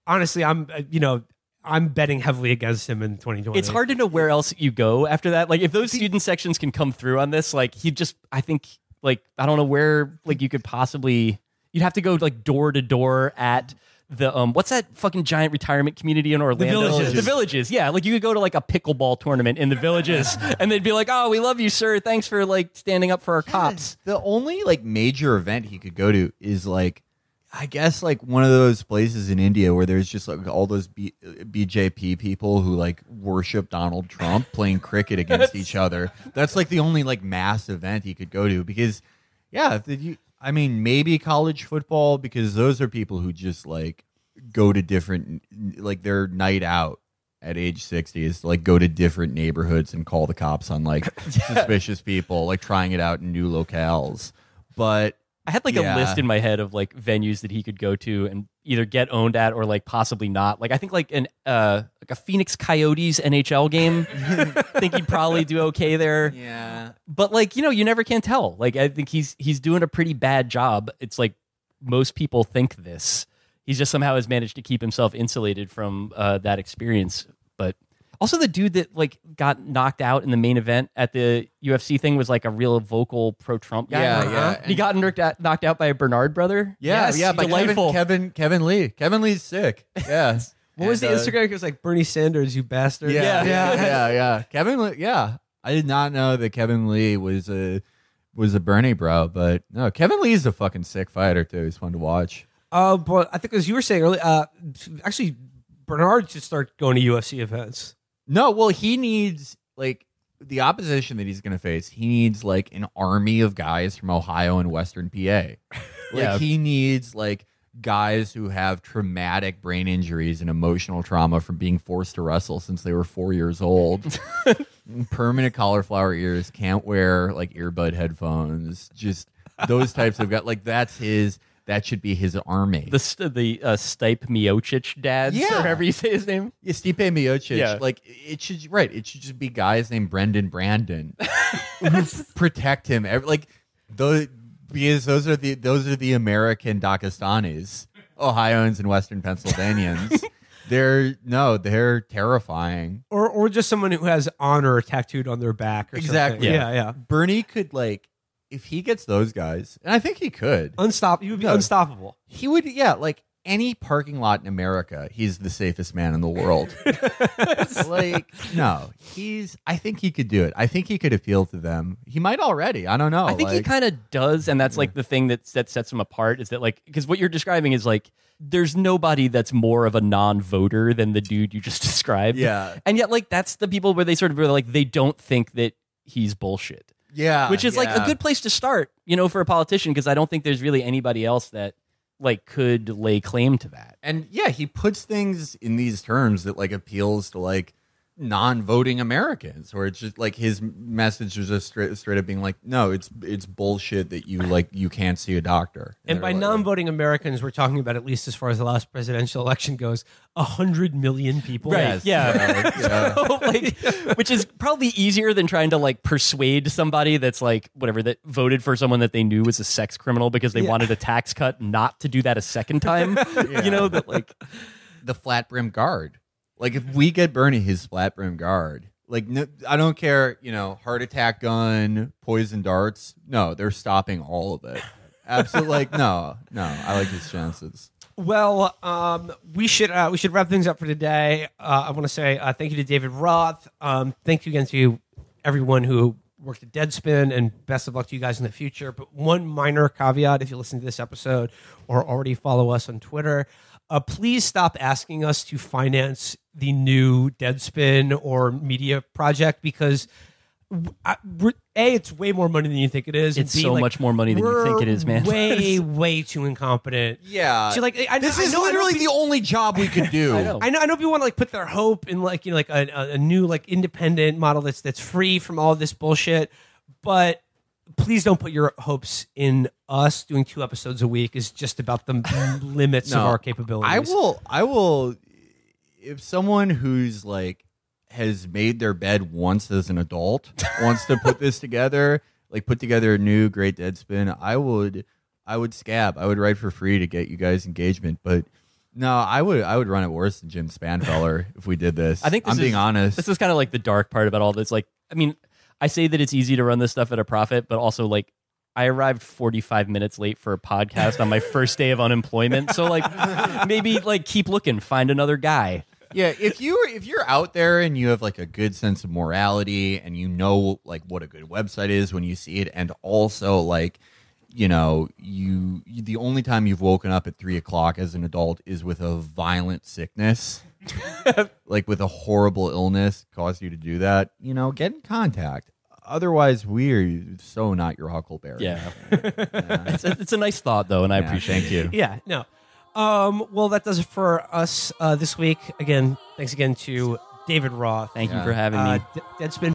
honestly, I'm betting heavily against him in 2020. It's hard to know where else you go after that. Like, if those student sections can come through on this, like, he just, I think, like, I don't know where, like, you could possibly, you'd have to go, like, door to door at the, what's that fucking giant retirement community in Orlando? The Villages. The Villages, yeah. Like, you could go to, like, a pickleball tournament in the Villages, and they'd be like, oh, we love you, sir. Thanks for, like, standing up for our cops. The only, like, major event he could go to is, like, I guess like one of those places in India where there's just like all those BJP people who like worship Donald Trump playing cricket against each other. That's like the only like mass event he could go to because, yeah, I mean, maybe college football because those are people who just like go to different, like their night out at age 60 is to like go to different neighborhoods and call the cops on like suspicious people, like trying it out in new locales. But I had like a list in my head of like venues that he could go to and either get owned at or like possibly not. Like I think like an like a Phoenix Coyotes NHL game. I think he'd probably do okay there. Yeah. But like, you know, you never can tell. Like I think he's doing a pretty bad job. It's like most people think this. He's just somehow has managed to keep himself insulated from that experience. But also the dude that like got knocked out in the main event at the UFC thing was like a real vocal pro-Trump guy. Yeah, yeah. He got knocked out by a Bernard brother. Yeah, yes, yeah. By Kevin Lee. Kevin Lee's sick. Yeah. What was the Instagram? It was like Bernie Sanders, you bastard. Yeah, yeah, yeah, yeah. Kevin Lee. Yeah, I did not know that Kevin Lee was a Bernie bro, but no, Kevin Lee is a fucking sick fighter too. He's fun to watch. But I think as you were saying earlier, actually Bernard should start going to UFC events. No, well, he needs, like, the opposition that he's going to face, he needs, like, an army of guys from Ohio and Western PA. Like, he needs, like, guys who have traumatic brain injuries and emotional trauma from being forced to wrestle since they were 4 years old. Permanent cauliflower ears, can't wear, like, earbud headphones. Just those types of guys. Like, that's his... That should be his army. The Stipe Miocic dads, or however you say his name. Yeah, Stipe Miocic. Yeah. Like, it should, it should just be guys named Brandon who protect him. Like, those are the American Dagestanis, Ohioans and Western Pennsylvanians. They're terrifying. Or just someone who has honor tattooed on their back or something. Exactly. Yeah, yeah. Bernie could, like... If he gets those guys, and I think he could. He would be unstoppable. He would, like any parking lot in America, he's the safest man in the world. Like, no, I think he could do it. I think he could appeal to them. He might already. I don't know. I think he kind of does, and that's like the thing that sets him apart is that like, because what you're describing is like, there's nobody that's more of a non-voter than the dude you just described. Yeah. And yet like, that's the people where they sort of are like, they don't think that he's bullshit. Yeah, which is like a good place to start, you know, for a politician, because I don't think there's really anybody else that like could lay claim to that. And yeah, he puts things in these terms that like appeals to like non-voting Americans, or it's just like his message was just straight up being like, no, it's bullshit that you like you can't see a doctor. And by like, non-voting Americans, we're talking about, at least as far as the last presidential election goes, 100 million people. Right? Yes. Yeah. So, like, which is probably easier than trying to like persuade somebody that's like whatever that voted for someone that they knew was a sex criminal because they wanted a tax cut not to do that a second time. You know, that like the flat brim guard. Like, if we get Bernie his flat brim guard, like, no, I don't care, you know, heart attack gun, poison darts. No, they're stopping all of it. Absolutely. Like, no, I like his chances. Well, we should wrap things up for today. I want to say thank you to David Roth. Thank you again to everyone who worked at Deadspin, and best of luck to you guys in the future. But one minor caveat, if you listen to this episode or already follow us on Twitter, please stop asking us to finance the new Deadspin or media project, because A, it's way more money than you think it is. It's so much more money than you think it is, man. Way too incompetent. Yeah. So, like, this is literally the only job we could do. I know people want to like put their hope in like, you know, like a new like independent model that's free from all this bullshit, but please don't put your hopes in us doing 2 episodes a week is just about the limits of our capabilities. I will, if someone who's like has made their bed once as an adult wants to put this together, like put together a new great Deadspin, I would scab. I would write for free to get you guys engagement, but no, I would run it worse than Jim Spanfeller if we did this. I think I'm being honest. This is kind of like the dark part about all this. Like, I mean, I say that it's easy to run this stuff at a profit, but also like I arrived 45 minutes late for a podcast on my first day of unemployment. So like maybe like keep looking, find another guy. Yeah, if you're out there and you have like a good sense of morality and you know like what a good website is when you see it, and also like, you know, you the only time you've woken up at 3 o'clock as an adult is with a violent sickness, like with a horrible illness caused you to do that, you know, get in contact. Otherwise, we're so not your Huckleberry. Yeah. It's a nice thought, though, and I appreciate it. Thank you. Yeah, no. Well, that does it for us this week. Again, thanks again to David Roth. Thank you for having me. Deadspin.